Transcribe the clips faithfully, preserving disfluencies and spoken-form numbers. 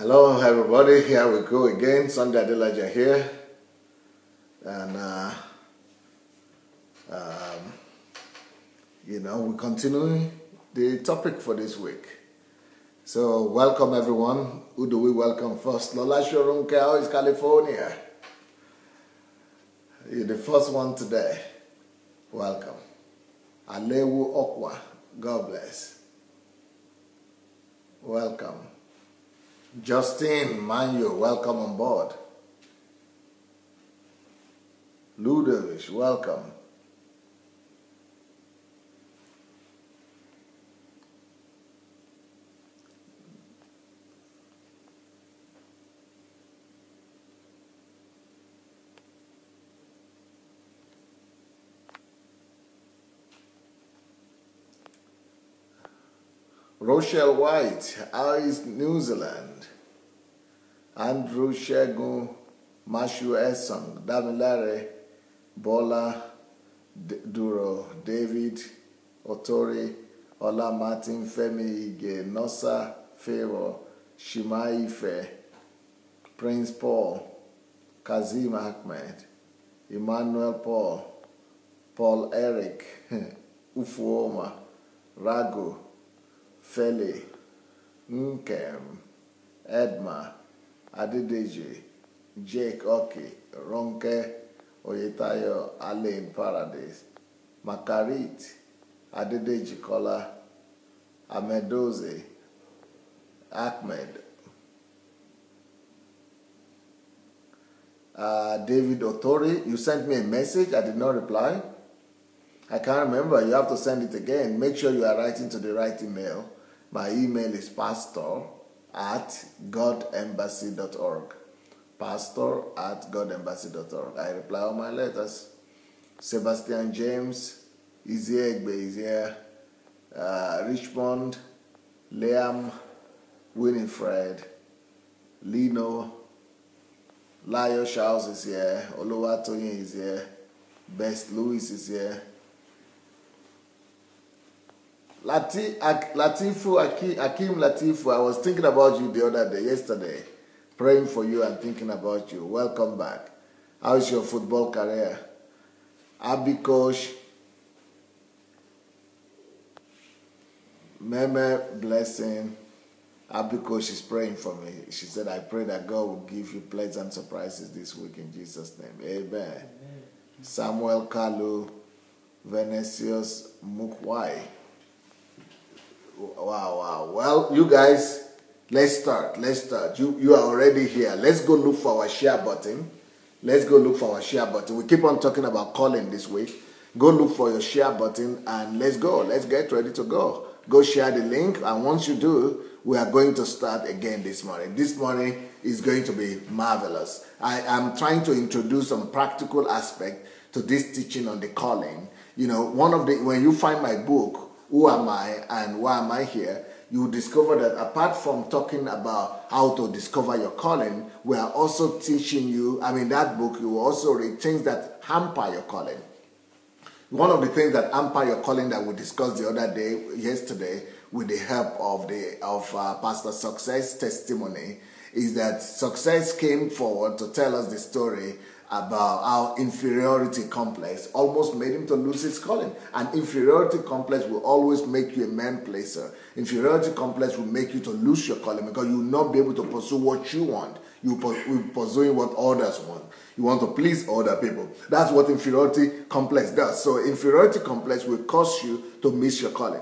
Hello everybody, here we go again, Sunday Adelaja here, and uh, um, you know, we continue the topic for this week. So welcome everyone. Who do we welcome first? Lola Shorunke, how is California? You're the first one today, welcome. Alewu Okwa, God bless, welcome. Justin Manuel, welcome on board. Ludovic, welcome. Rochelle White, how is New Zealand? Andrew Shegun, Mashu Esong, Damilare, Bola D Duro, David Otori, Ola Martin, Femi Ige, Nosa Fero, Shimaife, Prince Paul, Kazim Ahmed, Emmanuel Paul, Paul Eric, Ufuoma, Rago, Feli, Nkem, Edma, Adedeji, Jake Oki, Ronke, Oyetayo, Ale in Paradise, Makarit, Adedeji Kola, Amedoze, Ahmed, uh, David Otori. You sent me a message, I did not reply. I can't remember, you have to send it again. Make sure you are writing to the right email. My email is pastor at God Embassy dot org. Pastor at God Embassy dot org. I reply all my letters. Sebastian James, Izzie Egbe Izzie, uh, Richmond, Liam, Winifred, Lino, Lio Charles is here, Oluwatoyin is here, Best Lewis is here, Lati, Ak, Latifu, Aki, Akim Latifu, I was thinking about you the other day, yesterday, praying for you and thinking about you. Welcome back. How is your football career? Abikosh, Meme Blessing, Abikosh is praying for me. She said, I pray that God will give you pleasant surprises this week in Jesus' name. Amen. Amen. Samuel Kalu, Venetius Mukwai. Wow, wow. Well, you guys, let's start. Let's start. You you are already here. Let's go look for our share button. Let's go look for our share button. We keep on talking about calling this week. Go look for your share button and let's go. Let's get ready to go. Go share the link, and once you do, we are going to start again this morning. This morning is going to be marvelous. I am trying to introduce some practical aspect to this teaching on the calling. You know, one of the, when you find my book, Who Am I and Why Am I Here? You discover that apart from talking about how to discover your calling, we are also teaching you, I mean that book, you will also read things that hamper your calling. One of the things that hamper your calling that we discussed the other day, yesterday, with the help of, the, of uh, Pastor Success testimony, is that Success came forward to tell us the story about how inferiority complex almost made him to lose his calling. And inferiority complex will always make you a man placer. Inferiority complex will make you to lose your calling because you will not be able to pursue what you want. You will be pursuing what others want. You want to please other people. That's what inferiority complex does. So inferiority complex will cause you to miss your calling.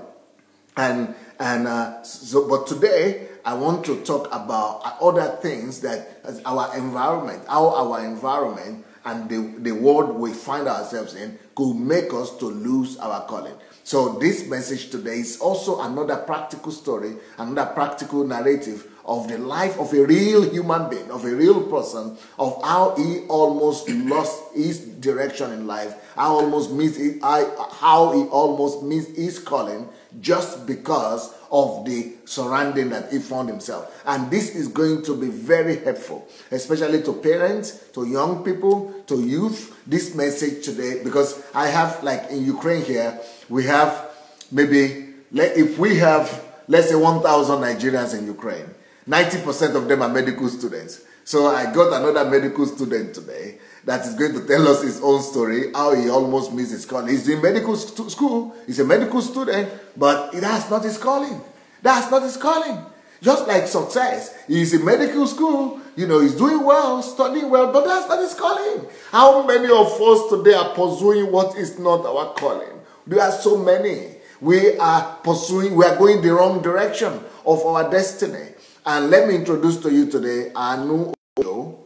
And, and uh, so, but today, I want to talk about other things that our environment, how our environment and the, the world we find ourselves in could make us to lose our calling. So this message today is also another practical story, another practical narrative of the life of a real human being, of a real person, of how he almost lost his direction in life, how, almost missed his, how he almost missed his calling just because of the surrounding that he found himself. And this is going to be very helpful, especially to parents, to young people, to youth, this message today, because I have, like in Ukraine here, we have maybe, if we have, let's say one thousand Nigerians in Ukraine, ninety percent of them are medical students. So I got another medical student today that is going to tell us his own story, how he almost missed his calling. He's in medical st school, he's a medical student, but that's not his calling. That's not his calling. Just like success, he's in medical school, you know, he's doing well, studying well, but that's not his calling. How many of us today are pursuing what is not our calling? There are so many. We are pursuing, we are going the wrong direction of our destiny. And let me introduce to you today, Anu Ojo.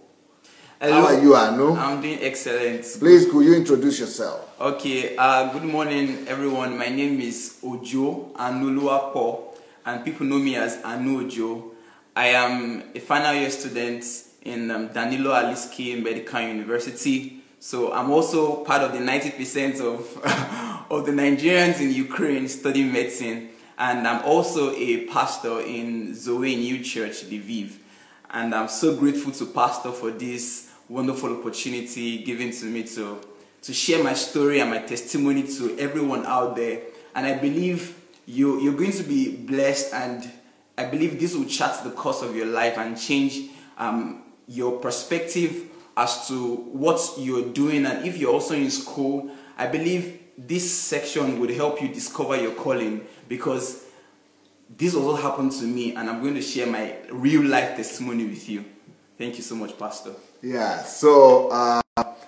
Hello. How are you, Anu? I'm doing excellent. Please, could you introduce yourself? Okay, uh, good morning, everyone. My name is Ojo Anuluapo, and people know me as Anu Ojo. I am a final year student in um, Danylo Halytsky Medical University. So I'm also part of the ninety percent of, of the Nigerians in Ukraine studying medicine. And I'm also a pastor in Zoe New Church, Lviv. And I'm so grateful to Pastor for this wonderful opportunity given to me to, to share my story and my testimony to everyone out there. And I believe you, you're going to be blessed, and I believe this will chart the course of your life and change um, your perspective as to what you're doing. And if you're also in school, I believe this section would help you discover your calling, because this also happened to me, and I'm going to share my real life testimony with you. Thank you so much, Pastor. Yeah, so uh,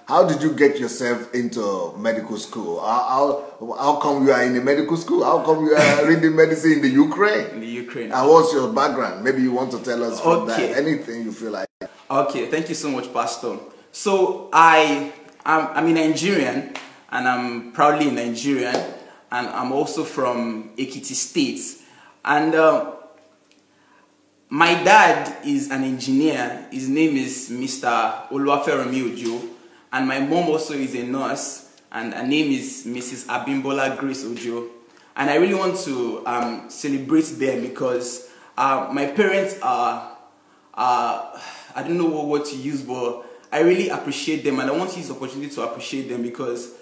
how did you get yourself into medical school? How, how, how come you are in the medical school? How come you are reading medicine in the Ukraine? In the Ukraine. And what's your background? Maybe you want to tell us from okay. that. Anything you feel like. Okay, thank you so much, Pastor. So I, I'm, I'm a Nigerian, and I'm proudly Nigerian, and I'm also from Ekiti State. And uh, my dad is an engineer. His name is Mister Oluwafemi Ojo. And my mom also is a nurse. And her name is Missus Abimbola Grace Ojo. And I really want to um, celebrate them, because uh, my parents are, uh, I don't know what to use, but I really appreciate them. And I want to use the opportunity to appreciate them, because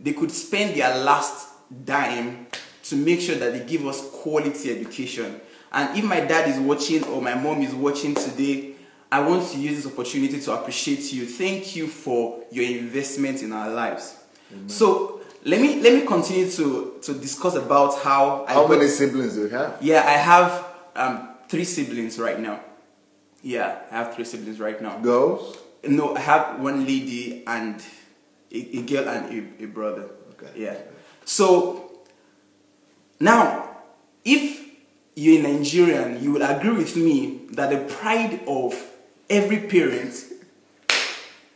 they could spend their last dime to make sure that they give us quality education. And if my dad is watching or my mom is watching today, I want to use this opportunity to appreciate you. Thank you for your investment in our lives. Amen. So let me let me continue to, to discuss about how I... How many siblings do you have? Yeah, I have um, three siblings right now. Yeah, I have three siblings right now. Girls? No, I have one lady and a, a girl and a, a brother. Okay. Yeah. So... Now, if you're a Nigerian, you will agree with me that the pride of every parent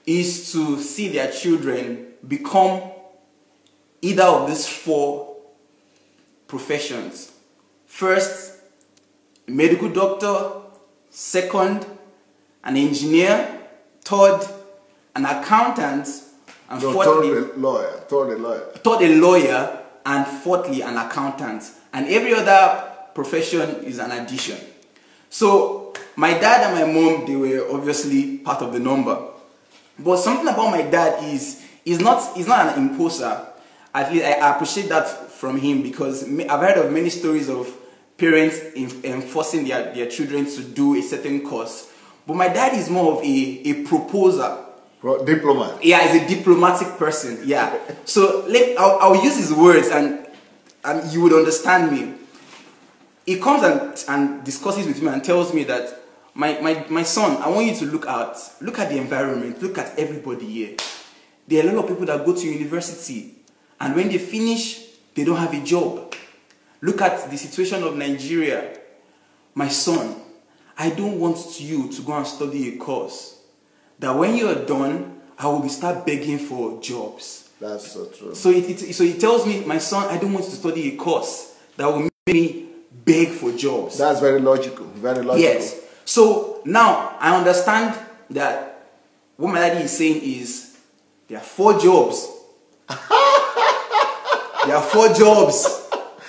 is to see their children become either of these four professions. First, a medical doctor. Second, an engineer. Third, an accountant. And no, fourthly, third a lawyer. Third a lawyer. Third a lawyer. And fourthly, an accountant. And every other profession is an addition. So my dad and my mom, they were obviously part of the number. But something about my dad is he's not, he's not an imposter. At least I appreciate that from him, because I've heard of many stories of parents enforcing their, their children to do a certain course. But my dad is more of a, a proposer. Diplomat. Yeah, he's a diplomatic person. Yeah. So let, I'll, I'll use his words, and, and you would understand me. He comes and, and discusses with me and tells me that my, my, my son, I want you to look at, look at the environment, look at everybody here. There are a lot of people that go to university, and when they finish, they don't have a job. Look at the situation of Nigeria. My son, I don't want you to go and study a course that when you are done, I will start begging for jobs. That's so true. So it, it, so it tells me, my son, I don't want to study a course that will make me beg for jobs. That's very logical, very logical. Yes. So now I understand that what my daddy is saying is, there are four jobs. There are four jobs.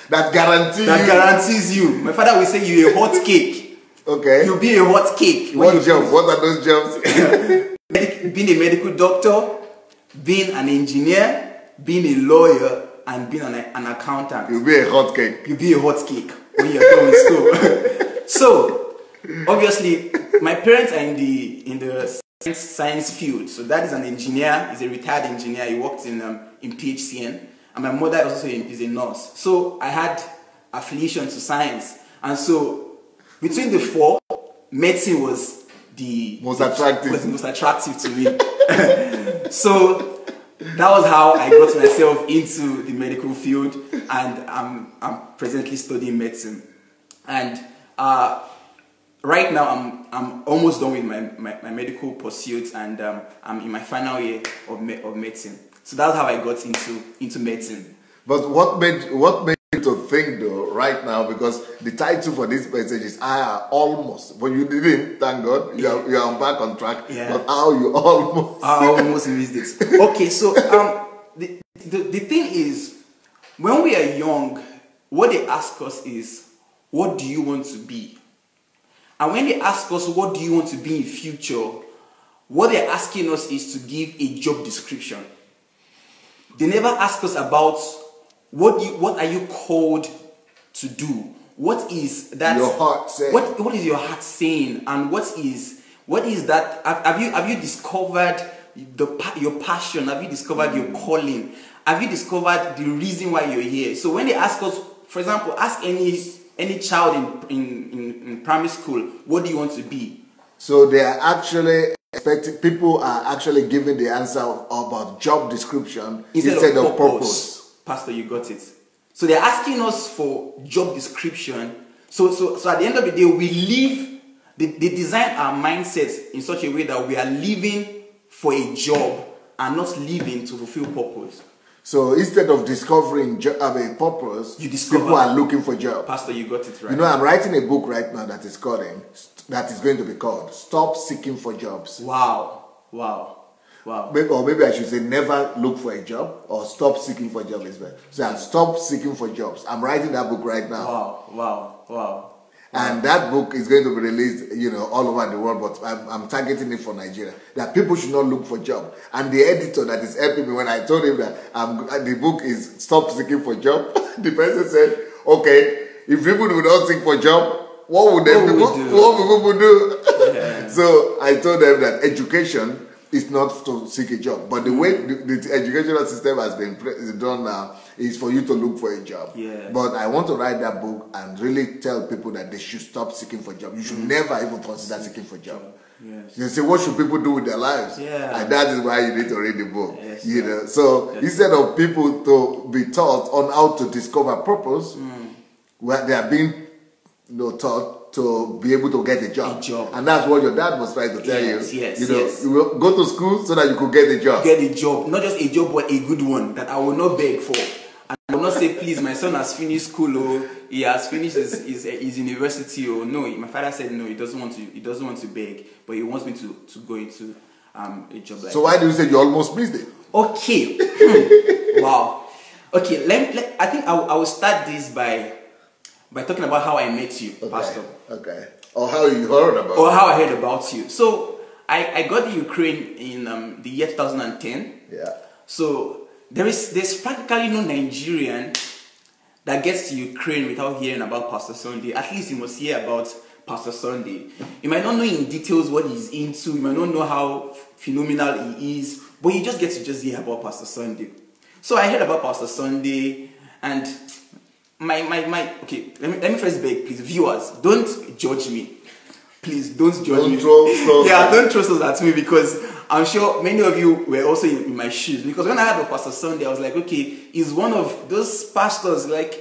That guarantee that you. That guarantees you. My father will say, you're a hot cake. Okay. You'll be a hot cake. What job? What are those jobs? Being a medical doctor, being an engineer, being a lawyer, and being an, an accountant. You'll be a hot cake. You'll be a hot cake when you're going to school. So Obviously, my parents are in the in the science, science field. So that is an engineer. He's a retired engineer. He worked in um, in P H C N, and my mother also is a nurse. So I had affiliation to science, and so between the four, medicine was the most attractive was the most attractive to me. So that was how I got myself into the medical field, and I'm, I'm presently studying medicine. And uh, right now I'm, I'm almost done with my, my, my medical pursuits, and um, I'm in my final year of, me of medicine. So that's how I got into, into medicine. But what made, what made you to think though right now, because the title for this message is I almost, but you didn't, thank God, you are, you are back on track, yeah. But how you almost. I almost missed it. Okay, so um, the, the, the thing is, when we are young, what they ask us is, what do you want to be? And when they ask us, what do you want to be in future, what they're asking us is to give a job description. They never ask us about what you, what are you called to do? What is that? Your heart saying. What what is your heart saying? And what is what is that? Have, have you have you discovered the your passion? Have you discovered your calling? Have you discovered the reason why you're here? So when they ask us, for example, ask any any child in in, in, in primary school, what do you want to be? So they are actually. People are actually giving the answer about job description instead, instead of, of purpose. purpose. Pastor, you got it. So they're asking us for job description. So, so, so at the end of the day, we live, they, they design our mindsets in such a way that we are living for a job and not living to fulfill purpose. So instead of discovering jo I mean, purpose, you discover, people are looking for jobs. Pastor, you got it right. You know, I'm writing a book right now that is called that is going to be called Stop Seeking for Jobs. Wow. Wow. Wow. Maybe, or maybe I should say never look for a job, or stop seeking for jobs. So I'm stop seeking for jobs. I'm writing that book right now. Wow. Wow. Wow. And that book is going to be released, you know, all over the world, but I'm, I'm targeting it for Nigeria. That people should not look for job. And the editor that is helping me, when I told him that um, the book is Stop Seeking for Job, the person said, okay, if people do not seek for job, what would they do? What would people do? Yeah. So I told them that education is not to seek a job, but the way the, the educational system has been done now is for you to look for a job. Yeah. But I want to write that book and really tell people that they should stop seeking for a job. You should mm. never even consider seeking for a job. Yes. You say, what should people do with their lives? Yeah. And that is why you need to read the book. Yes, you know. So yes. Instead of people to be taught on how to discover purpose, mm. well, they are being you know, taught to be able to get a job. A job. And that's what your dad was trying to tell yes, you. Yes, you know, yes. You will go to school so that you could get a job. Get a job. Not just a job, but a good one that I will not beg for. And I will not say, please, my son has finished school, or he has finished his, his, his university, or no. My father said, no, he doesn't want to, he doesn't want to beg, but he wants me to, to go into um, a job like So why that. do you say you almost missed it? Okay. hmm. Wow. Okay, let, let, I think I, I will start this by By talking about how I met you, okay, Pastor. Okay. Or how you heard about Or you. how I heard about you. So, I, I got to Ukraine in um, the year two thousand ten. Yeah. So, there is, there's practically no Nigerian that gets to Ukraine without hearing about Pastor Sunday. At least you must hear about Pastor Sunday. You might not know in details what he's into. You might not know how phenomenal he is. But you just get to just hear about Pastor Sunday. So, I heard about Pastor Sunday, and My, my, my, okay, let me, let me first beg, please, viewers, don't judge me. Please, don't judge don't me. Throw stones. Yeah, don't throw stones at me, because I'm sure many of you were also in, in my shoes. Because when I heard of Pastor Sunday, I was like, okay, he's one of those pastors, like,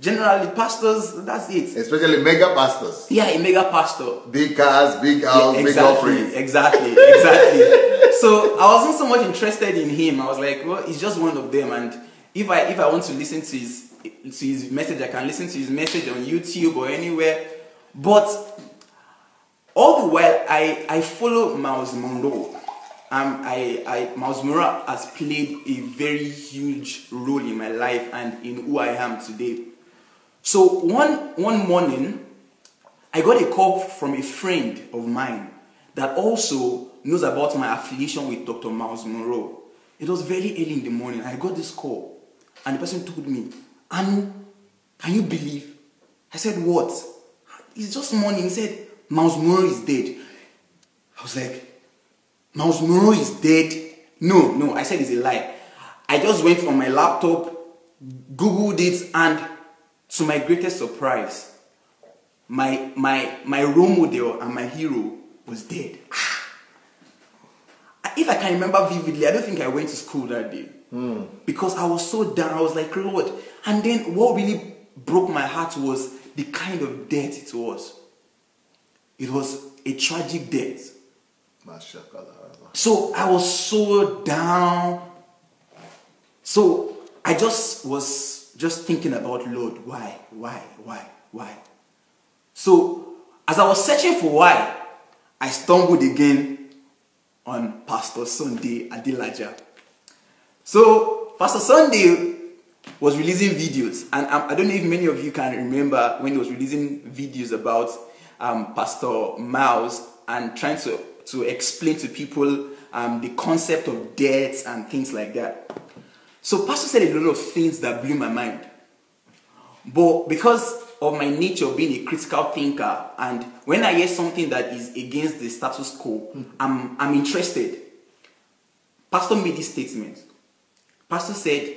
generally pastors, that's it. Especially mega pastors. Yeah, a mega pastor. Big cars, big house, yeah, exactly, big offerings. Exactly, exactly. So, I wasn't so much interested in him. I was like, well, he's just one of them. And if I, if I want to listen to his... to his message, I can listen to his message on YouTube or anywhere. But all the while, I, I follow Myles Munroe. Um, I, I, Myles Munroe has played a very huge role in my life and in who I am today. So one, one morning, I got a call from a friend of mine that also knows about my affiliation with Doctor Myles Munroe. It was very early in the morning. I got this call and the person told me, Anu, can you believe? I said, what? It's just morning. He said, Myles Munroe is dead. I was like, Myles Munroe is dead? No, no, I said it's a lie. I just went on my laptop, Googled it, and to my greatest surprise, my, my, my role model and my hero was dead. If I can remember vividly, I don't think I went to school that day. Mm. Because I was so down. I was like, Lord. And then what really broke my heart was the kind of death it was. It was a tragic death. So I was so down. So I just was just thinking about, Lord, why, why, why, why? So as I was searching for why, I stumbled again on Pastor Sunday Adelaja. So Pastor Sunday was releasing videos, and um, I don't know if many of you can remember when he was releasing videos about um, Pastor Myles and trying to, to explain to people um, the concept of death and things like that. So Pastor said a lot of things that blew my mind. But because of my nature being a critical thinker, and when I hear something that is against the status quo, mm-hmm. I'm, I'm interested. Pastor made this statement. Pastor said,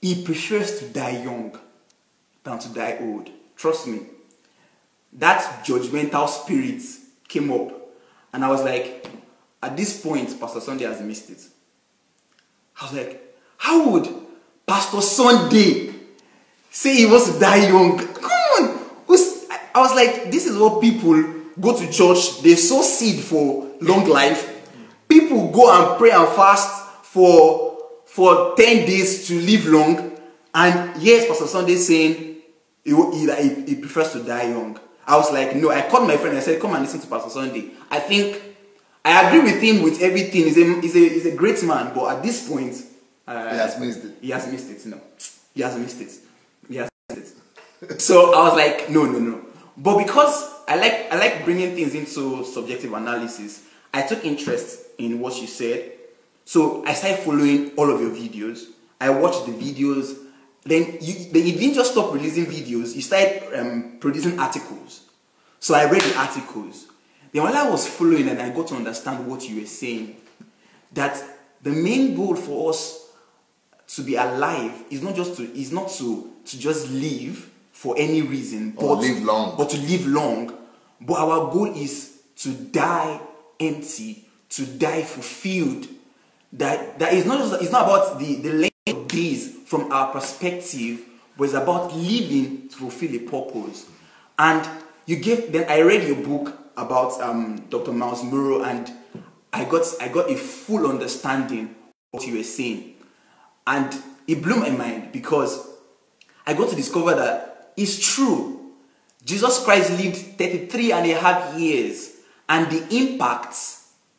he prefers to die young than to die old. Trust me. That judgmental spirit came up. And I was like, at this point, Pastor Sunday has missed it. I was like, how would Pastor Sunday say he wants to die young? Come on. I was like, this is what people go to church. They sow seed for long life. People go and pray and fast for... for ten days to live long, and yes, Pastor Sunday saying he, he, he prefers to die young. I was like, no. I called my friend and I said, come and listen to Pastor Sunday. I think I agree with him with everything. He's a, he's a, he's a great man, but at this point, uh, he has missed it. He has missed it. No, he has missed it. He has missed it. So I was like, no, no, no. But because I like I like bringing things into subjective analysis, I took interest in what you said. So I started following all of your videos. I watched the videos. Then you, then you didn't just stop releasing videos. You started um, producing articles. So I read the articles. Then while I was following, and I got to understand what you were saying, that the main goal for us to be alive is not just to is not to to just live for any reason, but or live long, but to live long. But our goal is to die empty, to die fulfilled. That, that is not just, it's not about the, the length of days from our perspective, but it's about living to fulfill a purpose. And you gave, then I read your book about um, Doctor Myles Munroe, and I got, I got a full understanding of what you were saying. And it blew my mind because I got to discover that it's true. Jesus Christ lived thirty-three and a half years, and the impact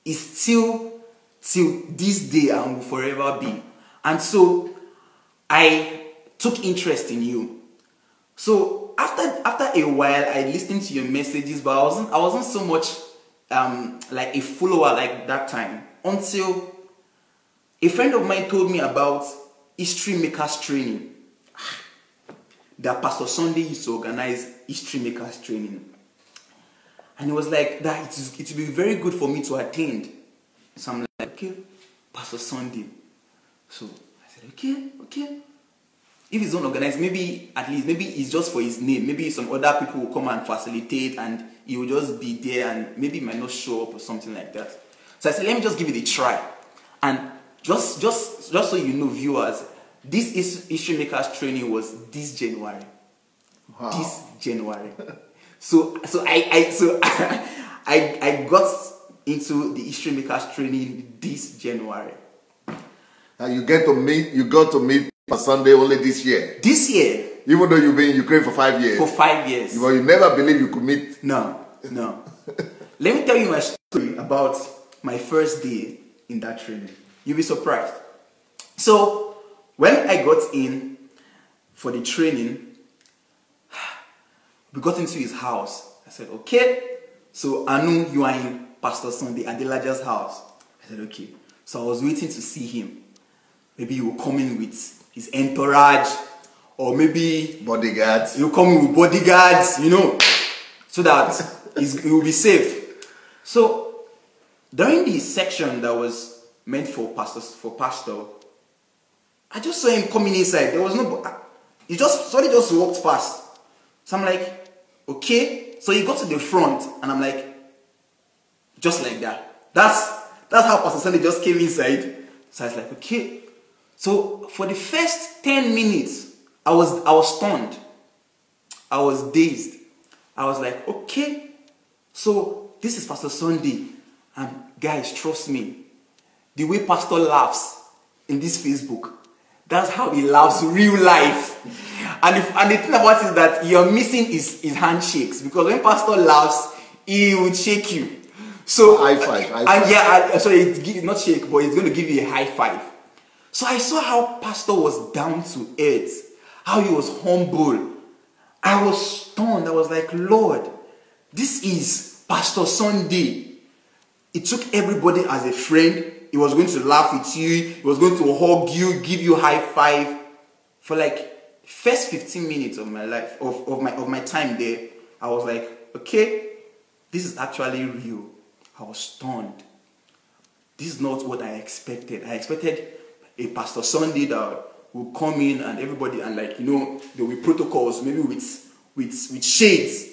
is still till this day and will forever be. And so I took interest in you. So after after a while, I listened to your messages, but I wasn't I wasn't so much um, like a follower like that time, until a friend of mine told me about History Makers Training that Pastor Sunday used to organize. History Makers Training, and it was like that it is, it would be very good for me to attend. So I'm like, okay, Pastor Sunday. So I said, okay, okay. If he's not organized, maybe at least, maybe it's just for his name. Maybe some other people will come and facilitate, and he will just be there, and maybe he might not show up or something like that. So I said, let me just give it a try. And just, just, just so you know, viewers, this is History Makers Training was this January. Wow. This January. so, so I, I, so I, I got into the History Makers Training this January. And you get to meet, you got to meet Pastor Sunday only this year. This year. Even though you've been in Ukraine for five years. For five years. Well, you never believe you could meet. No, no. Let me tell you my story about my first day in that training. You'll be surprised. So when I got in for the training, we got into his house. I said, okay, so Anu, you are in Pastor Sunday Adelaja's house. I said, okay. So I was waiting to see him. Maybe he will come in with his entourage, or maybe bodyguards. He'll come in with bodyguards, you know. so that he will be safe. So during the section that was meant for pastors, for pastor, I just saw him coming inside. There was no, he just somebody just walked past. So I'm like, okay. So he got to the front, and I'm like, just like that. That's that's how Pastor Sunday just came inside. So I was like, okay. So for the first ten minutes, I was I was stunned. I was dazed. I was like, okay. So this is Pastor Sunday, and guys, trust me, the way Pastor laughs in this Facebook, that's how he laughs real life. And if, and the thing about it is that you're missing his, his handshakes, because when Pastor laughs, he will shake you. So high five. High five. And yeah, I, sorry, not shake, but he's going to give you a high five. So I saw how Pastor was down to earth, how he was humble. I was stunned. I was like, Lord, this is Pastor Sunday. He took everybody as a friend. He was going to laugh with you. He was going to hug you, give you high five. For like first fifteen minutes of my life, of, of my of my time there, I was like, okay, this is actually real. I was stunned. This is not what I expected. I expected a Pastor Sunday that will come in and everybody, and like, you know, there will be protocols, maybe with with with shades,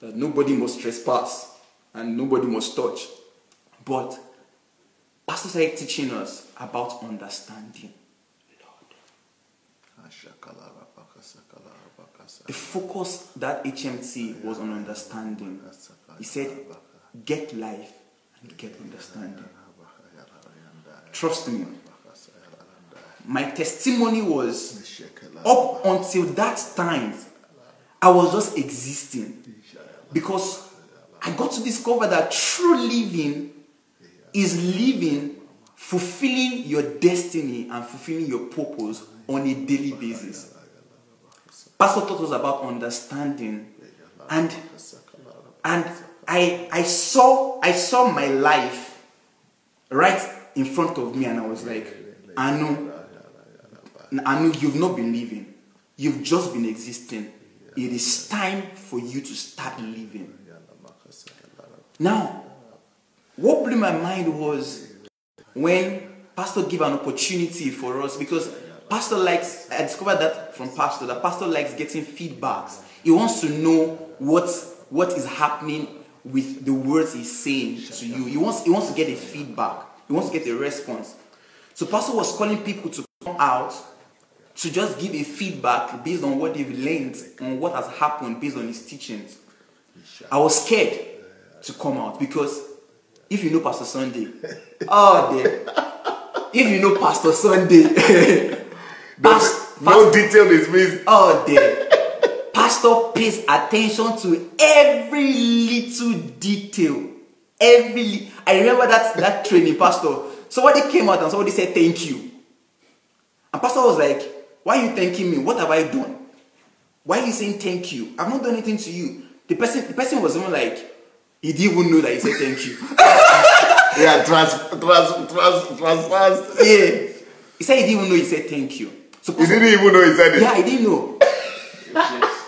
that nobody must trespass and nobody must touch. But Pastor started teaching us about understanding. Lord. The focus that H M T was on understanding. He said, get life and get understanding. Trust me. My testimony was, up until that time, I was just existing. Because I got to discover that true living is living, fulfilling your destiny and fulfilling your purpose on a daily basis. Pastor taught us about understanding, and and I I saw I saw my life right in front of me, and I was like, Anu, Anu, you've not been living, you've just been existing. It is time for you to start living. Now, what blew my mind was when Pastor gave an opportunity for us, because Pastor likes, I discovered that from Pastor, that Pastor likes getting feedbacks. He wants to know what, what is happening with the words he's saying to you. He wants, he wants to get a feedback. He wants to get a response. So Pastor was calling people to come out to just give a feedback based on what they've learned, on what has happened based on his teachings. I was scared to come out because if you know Pastor Sunday, oh dear. If you know Pastor Sunday, no, past, no past, detail is missed. Oh dear. Pastor pays attention to every little detail. Every li I remember that that training, Pastor. Somebody came out and somebody said thank you. And Pastor was like, why are you thanking me? What have I done? Why are you saying thank you? I've not done anything to you. The person the person was even like, he didn't even know that he said thank you. Yeah, trans, trans, trans, trans, trans. Yeah. He said he didn't even know he said thank you. So he didn't even know he said it. Yeah, he didn't know.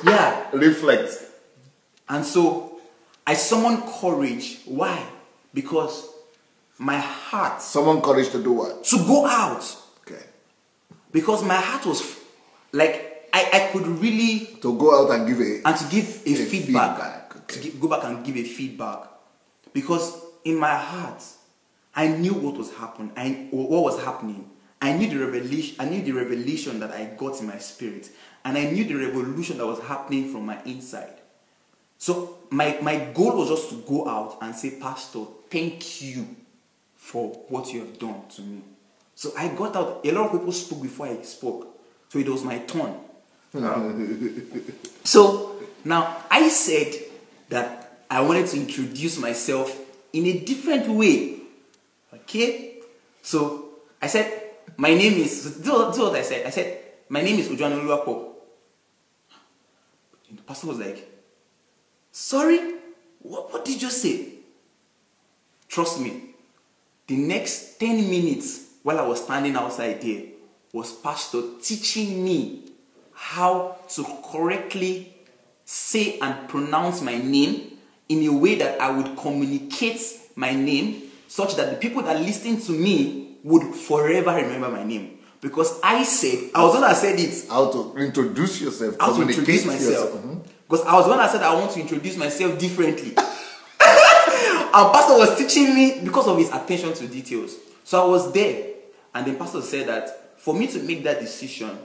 Yeah. Reflect. And so I summoned courage. Why? Because my heart. Summoned courage to do what? To go out. Okay. Because my heart was like, I, I could really. To go out and give a. And to give a, a feedback. feedback. To give, go back and give a feedback, because in my heart I knew what was happening. I what was happening. I knew the revelation. I knew the revelation that I got in my spirit, and I knew the revolution that was happening from my inside. So my my goal was just to go out and say, Pastor, thank you for what you have done to me. So I got out. A lot of people spoke before I spoke, so it was my turn. Um, so now I said that I wanted to introduce myself in a different way. Okay? So I said, my name is, so this is what I said. I said, my name is Ojo Oluwapo. And the pastor was like, sorry? What, what did you say? Trust me, the next ten minutes while I was standing outside there was Pastor teaching me how to correctly say and pronounce my name in a way that I would communicate my name such that the people that listen to me would forever remember my name. Because I said, I was the one that said it. How to introduce yourself. How to introduce myself. Because mm-hmm. I was the one that said I want to introduce myself differently. And pastor was teaching me because of his attention to details. So I was there. And the pastor said that for me to make that decision,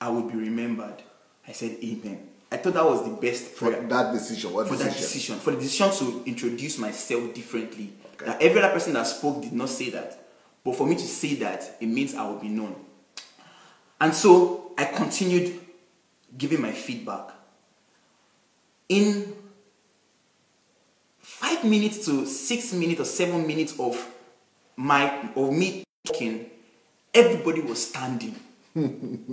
I will be remembered. I said, amen. I thought that was the best prayer. For that decision. What for decision? that decision. For the decision to introduce myself differently. Okay. That every other person that spoke did not say that. But for me to say that, it means I will be known. And so I continued giving my feedback. In five minutes to six minutes or seven minutes of my of me talking, everybody was standing.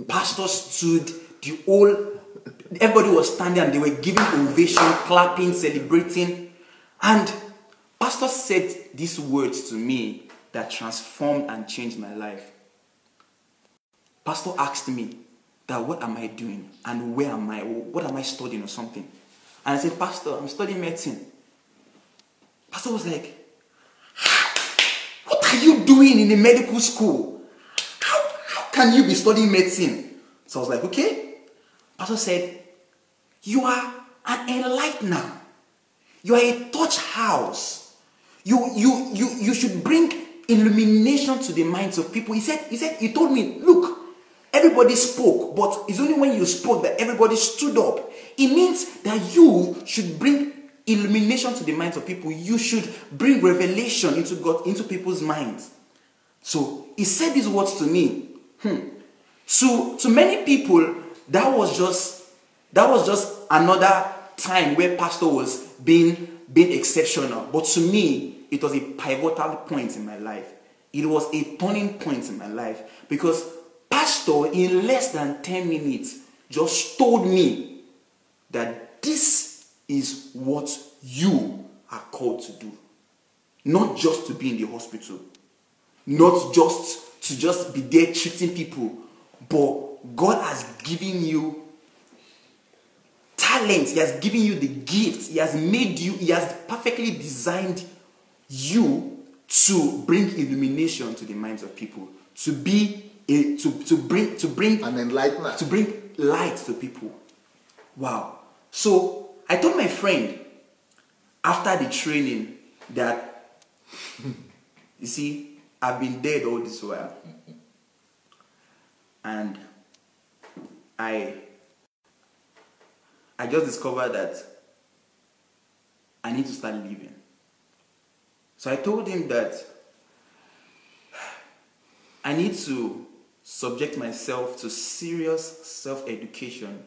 Pastors stood, the whole everybody was standing and they were giving ovation, clapping, celebrating. And pastor said these words to me that transformed and changed my life. Pastor asked me that what am I doing and where am I, what am I studying or something. And I said, pastor, I'm studying medicine. Pastor was like, what are you doing in a medical school? How, how can you be studying medicine? So I was like, okay. Pastor said, you are an enlightener. You are a touch house. You, you, you, you should bring illumination to the minds of people. He said, he said, he told me, look, everybody spoke, but it's only when you spoke that everybody stood up. It means that you should bring illumination to the minds of people. You should bring revelation into God, into people's minds. So he said these words to me. Hmm. So to many people, that was just that was just another time where pastor was being being exceptional. But to me, it was a pivotal point in my life. It was a turning point in my life because pastor, in less than ten minutes, just told me that this is what you are called to do. Not just to be in the hospital, not just to just be there treating people, but God has given you talent. He has given you the gift. He has made you, he has perfectly designed you to bring illumination to the minds of people, to be a, to, to bring to bring an enlightener, to bring light to people. Wow. So I told my friend after the training that you see, I've been dead all this while. And I I just discovered that I need to start living. So I told him that I need to subject myself to serious self-education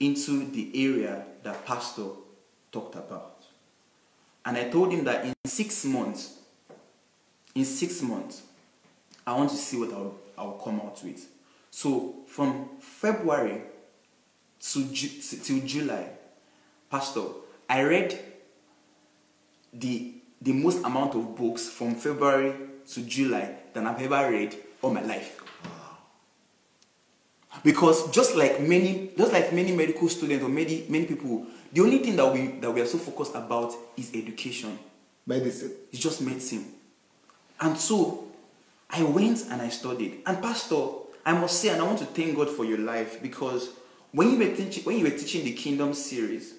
into the area that pastor talked about. And I told him that in six months, in six months, I want to see what I'll, I'll come out with. So from February to, to, to July, pastor, I read the the most amount of books from February to July than I've ever read all my life. Because just like many, just like many medical students or many many people, the only thing that we that we are so focused about is education. Medicine. It's just medicine. And so I went and I studied. And pastor, I must say, and I want to thank God for your life, because when you were teaching when you were teaching the Kingdom series,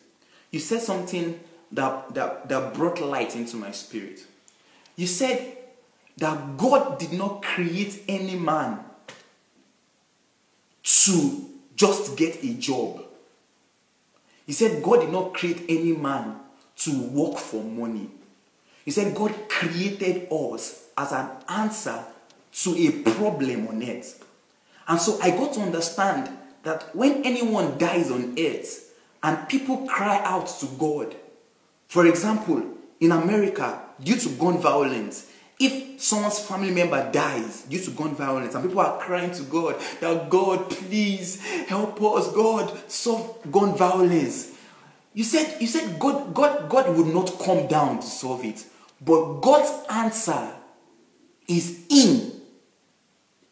you said something That, that, that brought light into my spirit. You said that God did not create any man to just get a job. You said God did not create any man to work for money. You said God created us as an answer to a problem on earth. And so I got to understand that when anyone dies on earth and people cry out to God, for example, in America, due to gun violence, if someone's family member dies due to gun violence and people are crying to God that God, please help us, God, solve gun violence. You said, you said God, God, God would not come down to solve it. But God's answer is in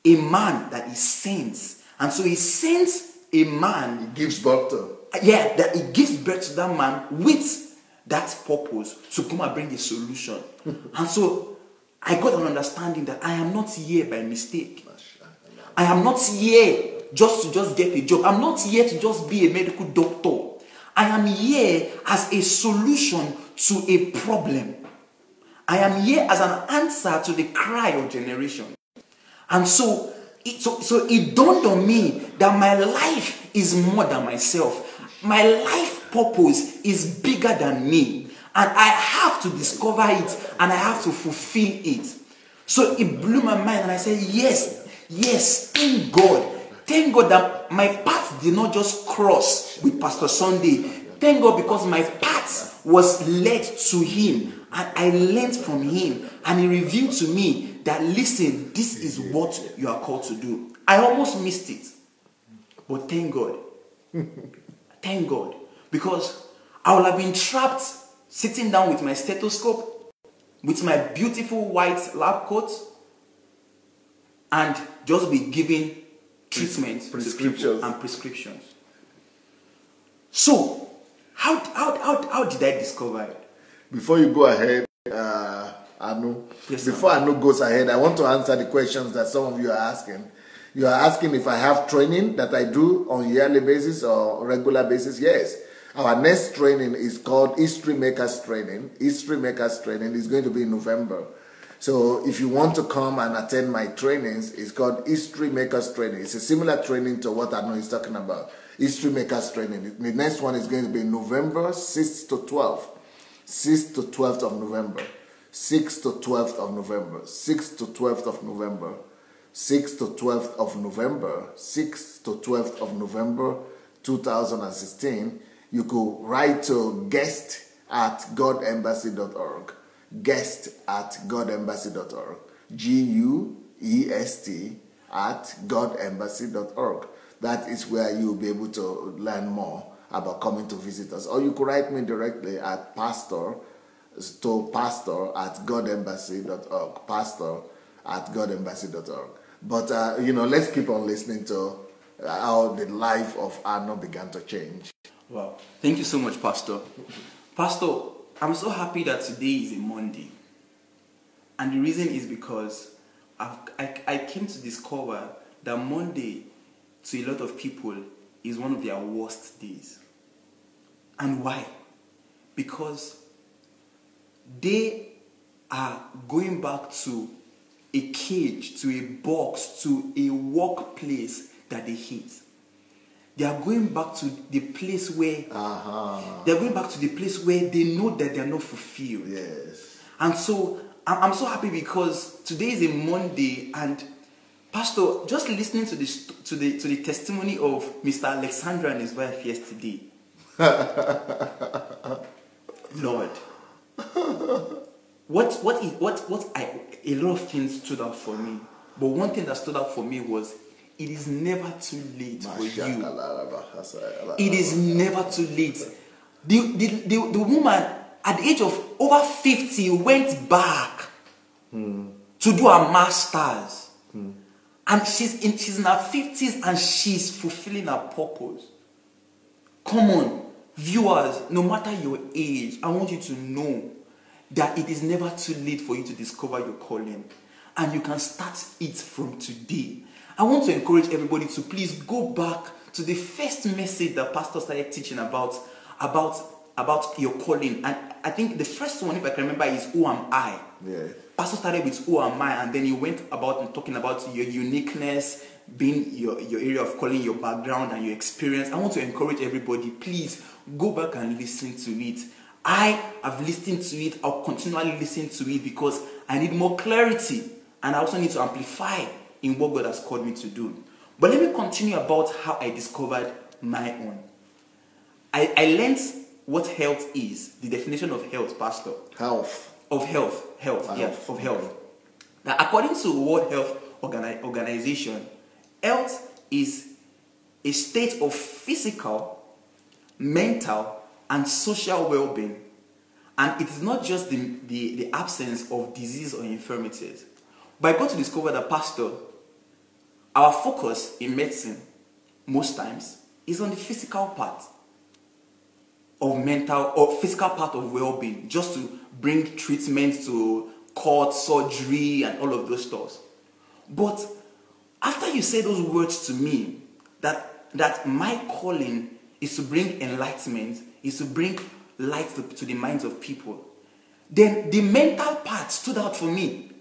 a man that he sends. And so he sends a man. He gives birth to. Yeah, that he gives birth to that man with that purpose to come and bring a solution. And so I got an understanding that I am not here by mistake. I am not here just to just get a job. I'm not here to just be a medical doctor. I am here as a solution to a problem. I am here as an answer to the cry of generation. And so it, so, so it dawned on me that my life is more than myself. My life purpose is bigger than me. And I have to discover it and I have to fulfill it. So it blew my mind and I said, yes, yes, thank God. Thank God that my path did not just cross with Pastor Sunday. Thank God, because my path was led to him. And I learned from him, and he revealed to me that, listen, this is what you are called to do. I almost missed it, but thank God. Thank God, because I would have been trapped sitting down with my stethoscope, with my beautiful white lab coat, and just be giving treatments and prescriptions. So, how, how, how, how did I discover it? Before you go ahead, uh, Anu, yes, before Anu goes ahead, I want to answer the questions that some of you are asking. You are asking if I have training that I do on a yearly basis or regular basis. Yes. Our next training is called History Makers Training. History Makers Training is going to be in November. So if you want to come and attend my trainings, it's called History Makers Training. It's a similar training to what Anu is talking about. History Makers Training. The next one is going to be November sixth to twelfth. sixth to twelfth of November, sixth to twelfth of November, sixth to twelfth of November, sixth to twelfth of November, sixth to twelfth of November, two thousand sixteen. You could write to guest at God Embassy dot org, guest at God Embassy dot org, G U E S T at God Embassy dot org. That is where you'll be able to learn more about coming to visit us. Or you could write me directly at pastor to pastor at God Embassy dot org. Pastor at God Embassy dot org. But, uh, you know, let's keep on listening to how the life of Anu began to change. Wow. Thank you so much, Pastor. Pastor, I'm so happy that today is a Monday. And the reason is because I've, I, I came to discover that Monday, to a lot of people, is one of their worst days. And why? Because they are going back to a cage, to a box, to a workplace that they hate. They are going back to the place where uh-huh. they are going back to the place where they know that they are not fulfilled. Yes. And so I'm so happy because today is a Monday, and Pastor, just listening to the to the to the testimony of Mister Alexandra and his wife yesterday. Lord, what what what what I a lot of things stood out for me, but one thing that stood out for me was it is never too late for you. It is never too late. The the the, the woman at the age of over fifty went back hmm. to do her masters. Hmm. And she's in, she's in her fifties and she's fulfilling her purpose. Come on, viewers, no matter your age, I want you to know that it is never too late for you to discover your calling. And you can start it from today. I want to encourage everybody to please go back to the first message that Pastor started teaching about, about, about your calling. And I think the first one, if I can remember, is Who Am I? Yeah. Pastor started with Who Am I? And then he went about talking about your uniqueness, being your, your area of calling, your background and your experience. I want to encourage everybody, please go back and listen to it. I have listened to it. I'll continually listen to it because I need more clarity. And I also need to amplify in what God has called me to do. But let me continue about how I discovered my own. I, I learned what health is, the definition of health, Pastor. Health. Of health, health, health. Yes, of health. Now, according to World Health Organi- Organization, health is a state of physical, mental, and social well-being. And it is not just the, the, the absence of disease or infirmities. But I got to discover that, Pastor, our focus in medicine, most times, is on the physical part of mental or physical part of well-being, just to bring treatments to court, surgery, and all of those stuff. But after you say those words to me, that, that my calling is to bring enlightenment, is to bring light to, to the minds of people, then the mental part stood out for me.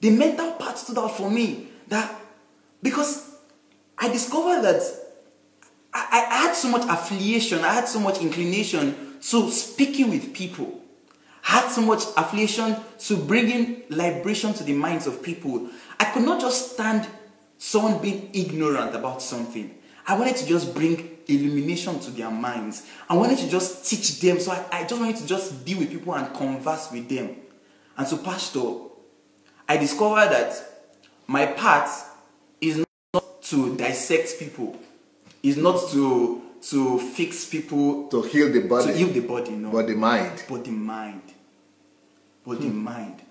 The mental part stood out for me, that because I discovered that I, I had so much affiliation, I had so much inclination to speaking with people. I had so much affiliation to bringing liberation to the minds of people. I could not just stand someone being ignorant about something. I wanted to just bring illumination to their minds. I wanted to just teach them. So I, I just wanted to just be with people and converse with them. And so, Pastor, I discovered that my part is not to dissect people, is not to to fix people, to heal the body, to heal the body, no, but the mind, but the mind, but hmm. the mind.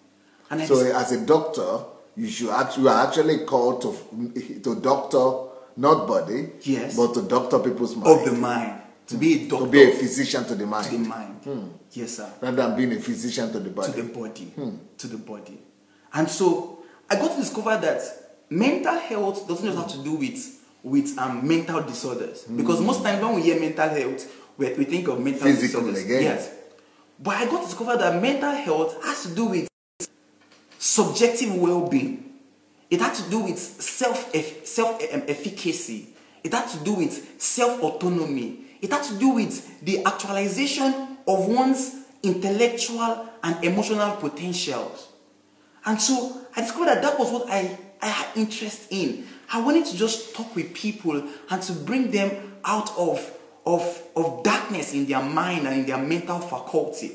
And I so, as a doctor, you should actually, you are actually called to to doctor not body, yes, but to doctor people's mind, of the mind, to hmm. be a doctor, to be a physician to the mind, to the mind, hmm. yes, sir, rather than being a physician to the body, to the body, hmm. to the body. And so I got to discover that mental health doesn't just have to do with, with um, mental disorders. Mm. Because most times when we hear mental health, we, we think of mental Physical disorders. Again. Yes. But I got to discover that mental health has to do with subjective well-being. It had to do with self, self-efficacy. It had to do with self-autonomy. It had to do with the actualization of one's intellectual and emotional potentials. And so I discovered that that was what I, I had interest in. I wanted to just talk with people and to bring them out of, of, of darkness in their mind and in their mental faculty.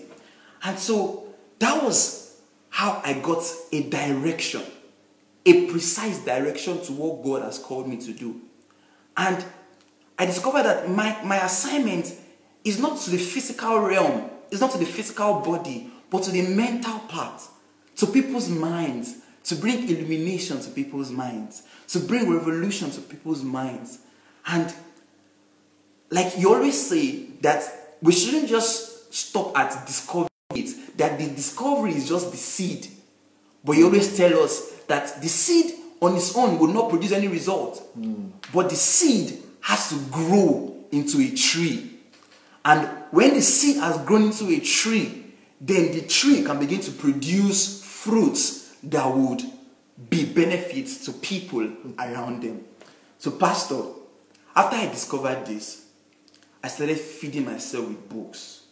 And so that was how I got a direction, a precise direction to what God has called me to do. And I discovered that my, my assignment is not to the physical realm, it's not to the physical body, but to the mental part. To people's minds, to bring illumination to people's minds, to bring revolution to people's minds. And like you always say, that we shouldn't just stop at discovering it, that the discovery is just the seed. But you always tell us that the seed on its own will not produce any result. Mm. But the seed has to grow into a tree. And when the seed has grown into a tree, then the tree can begin to produce fruits that would be benefits to people around them. So, Pastor, after I discovered this, I started feeding myself with books.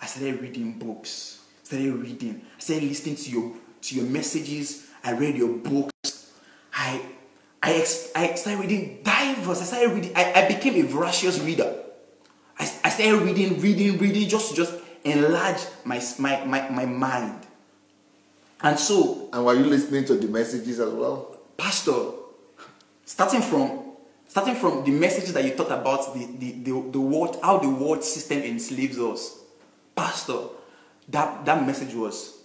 I started reading books. I started reading. I started listening to your, to your messages. I read your books. I, I, ex I started reading divers. I started reading. I, I became a voracious reader. I, I started reading, reading, reading, just, just enlarge my, my, my, my mind. And so... And were you listening to the messages as well? Pastor, starting from starting from the messages that you talked about, the, the, the, the world, how the world system enslaves us. Pastor, that, that message was,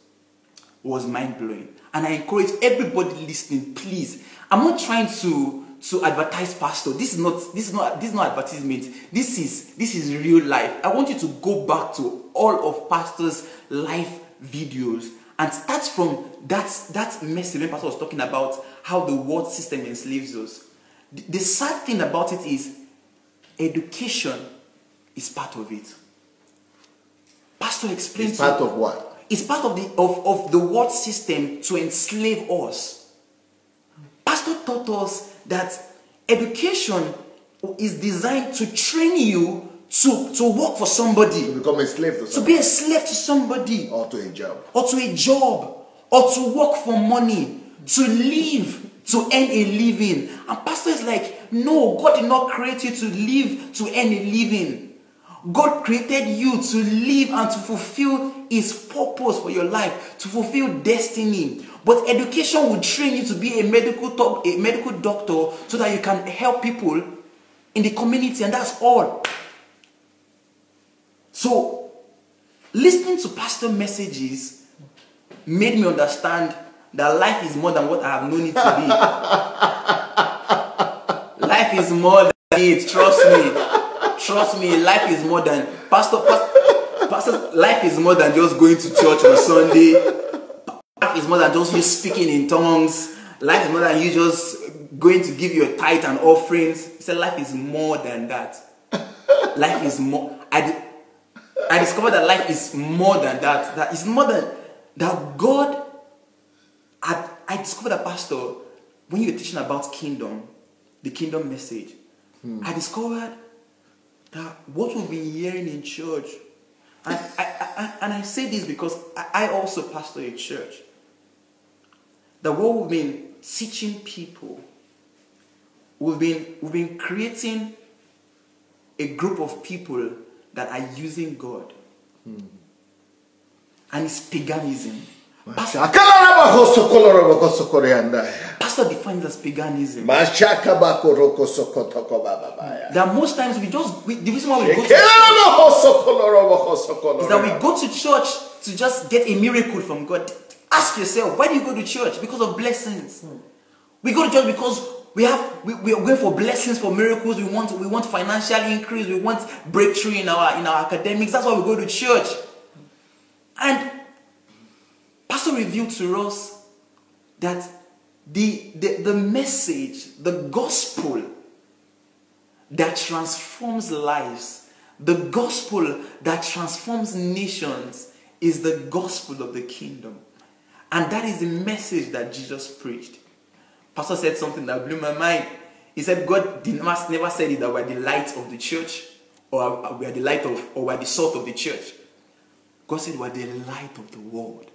was mind-blowing. And I encourage everybody listening, please. I'm not trying to, to advertise Pastor. This is, not, this, is not, this is not advertisement. This is, this is real life. I want you to go back to all of Pastor's live videos and start from that, that message when Pastor was talking about how the world system enslaves us. The, the sad thing about it is education is part of it. Pastor explains... It's part of what? It's part of the, of, of the world system to enslave us. Pastor taught us that education is designed to train you To, to work for somebody. To become a slave to somebody. To be a slave to somebody. Or to a job. Or to a job. Or to work for money. To live. To earn a living. And Pastor is like, no, God did not create you to live to earn a living. God created you to live and to fulfill His purpose for your life. To fulfill destiny. But education will train you to be a medical, a medical doctor so that you can help people in the community. And that's all. So, listening to pastor messages made me understand that life is more than what I have known it to be. Life is more than it, trust me. Trust me, life is more than pastor, pastor, pastor. Life is more than just going to church on Sunday. Life is more than just you speaking in tongues. Life is more than you just going to give your tithe and offerings. He said, life is more than that. Life is more. I, di I discovered that life is more than that. That is more than that. God. I, I discovered that, Pastor, when you're teaching about kingdom, the kingdom message, hmm. I discovered that what we've been hearing in church, and I, I, I, and I say this because I, I also pastor a church, that what we've been teaching people, we've been, we've been creating a group of people that are using God. Hmm. And it's paganism. Pastor, Pastor defines as paganism. That most times we just, we, the reason why we go to church is that we go to church to just get a miracle from God. Ask yourself, why do you go to church? Because of blessings. We go to church because we have, we, we are going for blessings, for miracles. We want, we want financial increase. We want breakthrough in our, in our academics. That's why we go to church. And Pastor revealed to us that the, the, the message, the gospel that transforms lives, the gospel that transforms nations is the gospel of the kingdom. And that is the message that Jesus preached. Pastor said something that blew my mind. He said, God did not, never said it that we are the light of the church, or we are the light of, or we are the salt of the church. God said we are the light of the world.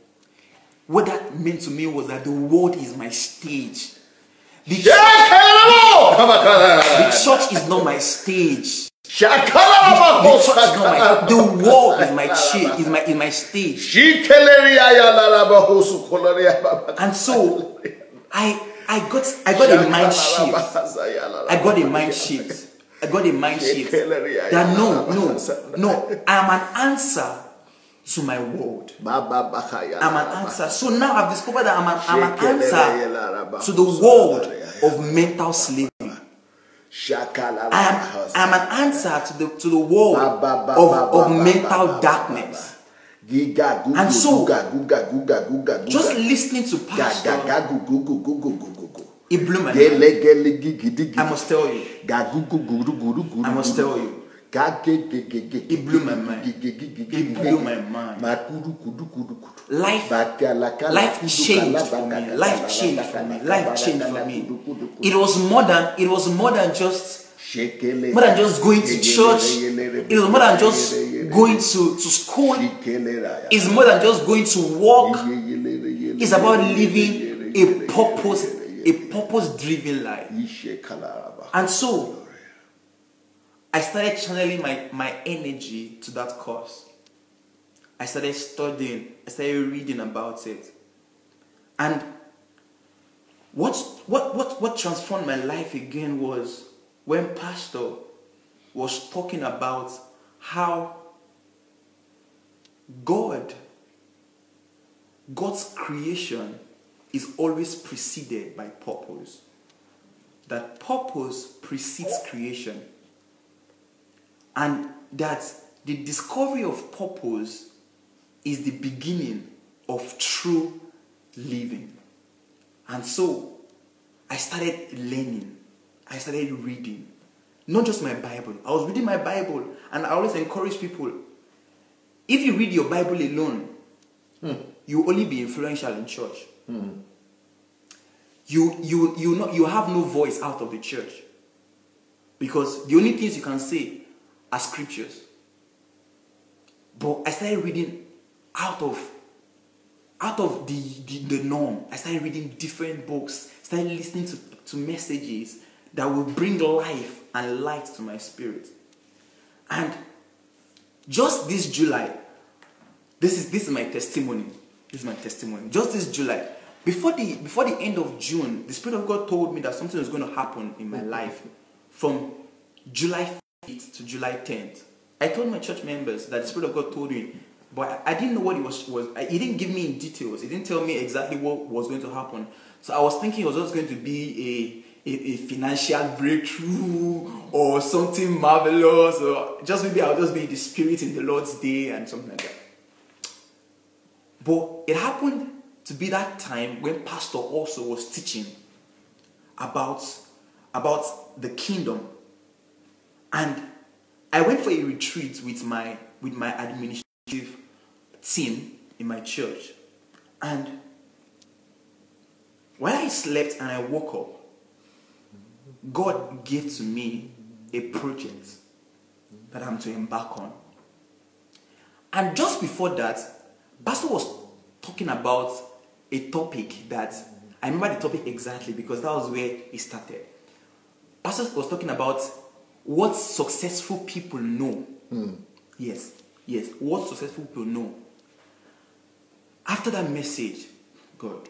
What that meant to me was that the world is my stage. The church, the church is not my stage. The, the, church is not my, the world is my, is, my, is my stage. And so, I, I, got, I got a mind shift. I got a mind shift. I got a mind shift. That no, no, no, I am an answer to my world. I'm an answer. So now I've discovered that I'm an, I'm an answer to the world of mental slavery. I am, I'm an answer to the, to the world of, of mental darkness. And so, just listening to Pastor, it blew my mind. I must tell you. I must tell you. It blew my mind. It blew my mind. Life, life changed for me. Life changed for me. Life changed for me. It was more than, it was more than just, more than just going to church. It was more than just going to, to school. It's more than just going to work. It's about living a purpose, a purpose-driven life. And so, I started channeling my, my energy to that course. I started studying. I started reading about it. And what, what, what, what transformed my life again was when Pastor was talking about how God, God's creation is always preceded by purpose. That purpose precedes creation. And that the discovery of purpose is the beginning of true living. And so, I started learning. I started reading. Not just my Bible. I was reading my Bible. And I always encourage people, if you read your Bible alone, hmm. you will only be influential in church. Hmm. You, you, you, not, you have no voice out of the church. Because the only things you can say are scriptures. But I started reading out of out of the, the, the norm. I started reading different books, started listening to, to messages that will bring life and light to my spirit. And just this July, this is this is my testimony. This is my testimony. Just this July, before the before the end of June, the Spirit of God told me that something was going to happen in my life from July to July tenth. I told my church members that the Spirit of God told me, but I didn't know what it was. was I, he didn't give me in details. He didn't tell me exactly what was going to happen. So I was thinking it was just going to be a, a financial breakthrough or something marvelous, or just maybe I'll just be in the spirit in the Lord's day and something like that. But it happened to be that time when Pastor also was teaching about, about the kingdom. And I went for a retreat with my, with my administrative team in my church. And when I slept and I woke up, God gave to me a project that I'm to embark on. And just before that, Pastor was talking about a topic that, I remember the topic exactly because that was where it started. Pastor was talking about what successful people know. Mm. Yes, yes, what successful people know. After that message, God.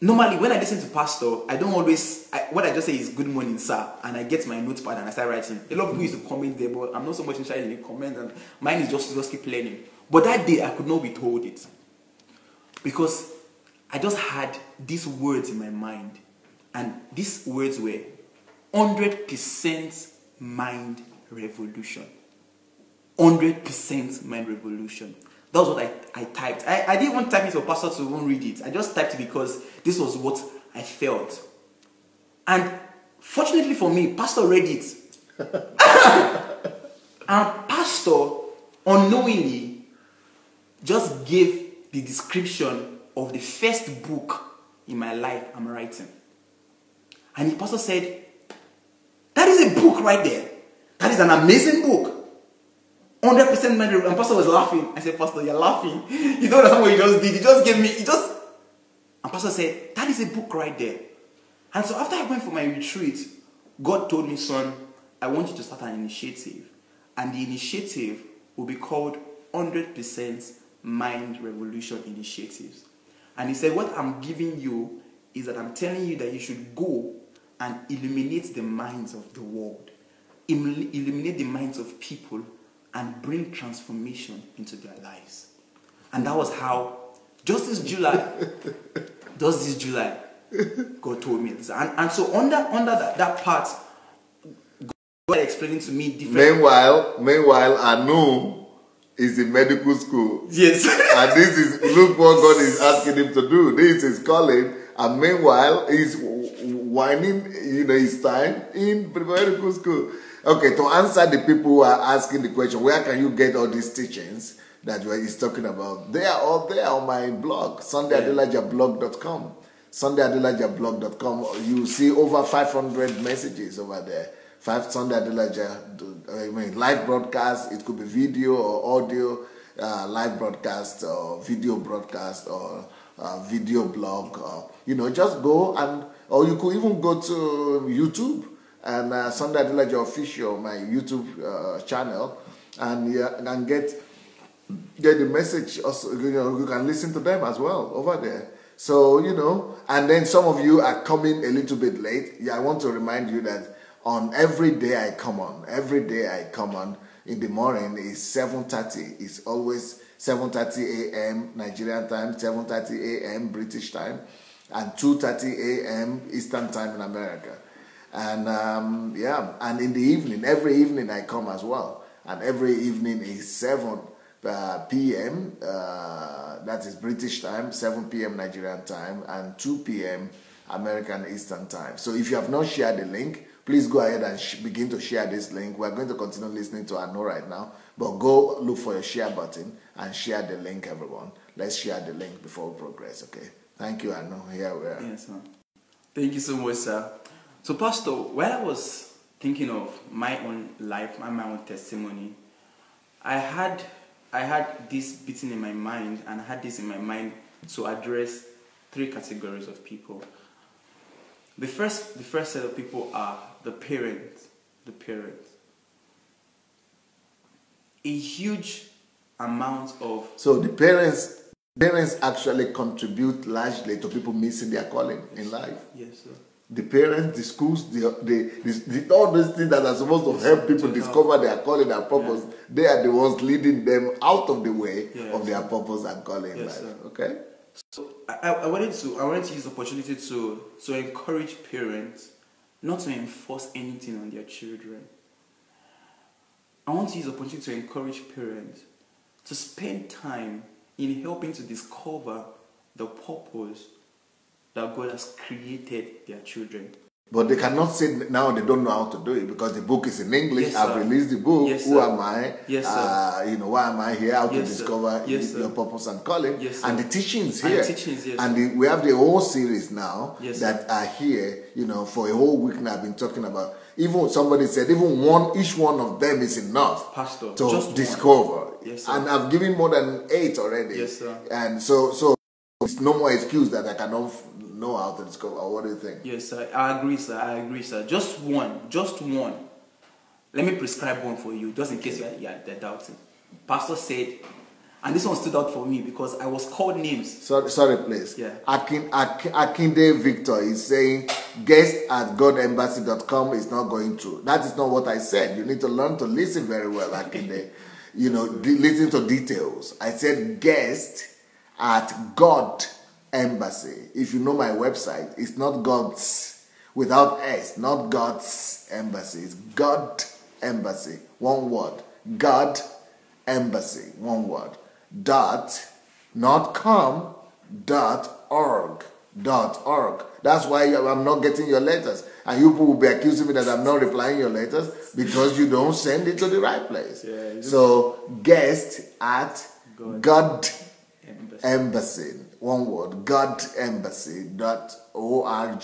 Normally, when I listen to Pastor, I don't always, I, what I just say is good morning, sir, and I get my notepad and I start writing. A lot of people used to comment there, but I'm not so much interested in the comment, and mine is just, just keep learning. But that day, I could not withhold it because I just had these words in my mind, and these words were one hundred percent mind revolution. one hundred percent mind revolution. That was what I, I typed. I, I didn't want to type it for Pastor to even read it. I just typed it because this was what I felt. And fortunately for me, Pastor read it. And Pastor, unknowingly, just gave the description of the first book in my life I'm writing. And the Pastor said, that is a book right there. That is an amazing book. one hundred percent mind revolution. And Pastor was laughing. I said, Pastor, you're laughing. You don't understand what you just did. You just gave me, you just... And Pastor said, that is a book right there. And so after I went for my retreat, God told me, son, I want you to start an initiative. And the initiative will be called one hundred percent Mind Revolution Initiatives. And he said, what I'm giving you is that I'm telling you that you should go and illuminate the minds of the world. Illuminate the minds of people and bring transformation into their lives. And that was how, just this July, just this July, God told me this. And, and so under, under that, that part, God explaining to me different... Meanwhile, meanwhile, Anu is in medical school. Yes. And this is, look what God is asking him to do. This is calling. And meanwhile, he's whining, you know, his time in medical school. Okay, to answer the people who are asking the question, where can you get all these teachings that he's talking about? They are all there on my blog, Sunday Adelaja Blog dot com. Sunday Adelaja Blog dot com. You see over five hundred messages over there. Five Sunday Adelaja, I mean, live broadcast. It could be video or audio, uh, live broadcast or video broadcast or uh, video blog. Or, you know, just go and, or you could even go to YouTube. And uh, Sunday Adelaja Official, my YouTube uh, channel, and uh, and get get the message. Also, you know, you can listen to them as well over there. So you know, and then some of you are coming a little bit late. Yeah, I want to remind you that on every day I come on, every day I come on in the morning is seven thirty. It's always seven thirty A M Nigerian time, seven thirty A M British time, and two thirty A M Eastern time in America. And um, yeah, and in the evening, every evening I come as well. And every evening is seven P M Uh, that is British time, seven P M Nigerian time, and two P M American Eastern time. So if you have not shared the link, please go ahead and sh begin to share this link. We're going to continue listening to Anu right now, but go look for your share button and share the link, everyone. Let's share the link before we progress, okay? Thank you, Anu. Here we are. Yes, sir. Thank you so much, sir. So, Pastor, while I was thinking of my own life and my own testimony, I had, I had this beating in my mind, and I had this in my mind to address three categories of people. The first, the first set of people are the parents. The parents. A huge amount of... So, the parents, parents actually contribute largely to people missing their calling in life. Yes, sir. The parents, the schools, the, the, the, the, all those things that are supposed to help people discover their calling and purpose, yeah. They are the ones leading them out of the way yes. of their purpose and calling in yes, life. Sir. Okay? So I, I wanted to I wanted to use the opportunity to to encourage parents not to enforce anything on their children. I want to use the opportunity to encourage parents to spend time in helping to discover the purpose that God has created their children. But they cannot say now they don't know how to do it because the book is in English. Yes, I've released the book. Yes, who am I? Yes, uh, you know, why am I here? How yes, to discover yes, your purpose and calling. Yes, and the teachings here. And, teachings, yes, and the, we have the whole series now yes, that are here, you know, for a whole week now I've been talking about. Even somebody said, even one, each one of them is enough Pastor, to just discover. Yes, and I've given more than eight already. Yes, sir. And so, so it's no more excuse that I cannot know how to discover. What do you think? Yes, sir. I agree, sir. I agree, sir. Just one. Just one. Let me prescribe one for you, just in case you're, you're doubting. Pastor said, and this one stood out for me because I was called names. Sorry, sorry please. Yeah. Akin, Akin, Akinde Victor is saying, guest at God Embassy dot com is not going through. That is not what I said. You need to learn to listen very well, Akinde. You know, listen to details. I said guest at God Embassy. If you know my website, it's not God's without S, not God's Embassy. It's God Embassy. One word. God Embassy. One word. Dot not com dot org. Dot org. That's why I'm not getting your letters. And you people will be accusing me that I'm not replying your letters because you don't send it to the right place. Yeah, so guest at God, God Embassy. Embassy. One word. God Embassy dot org.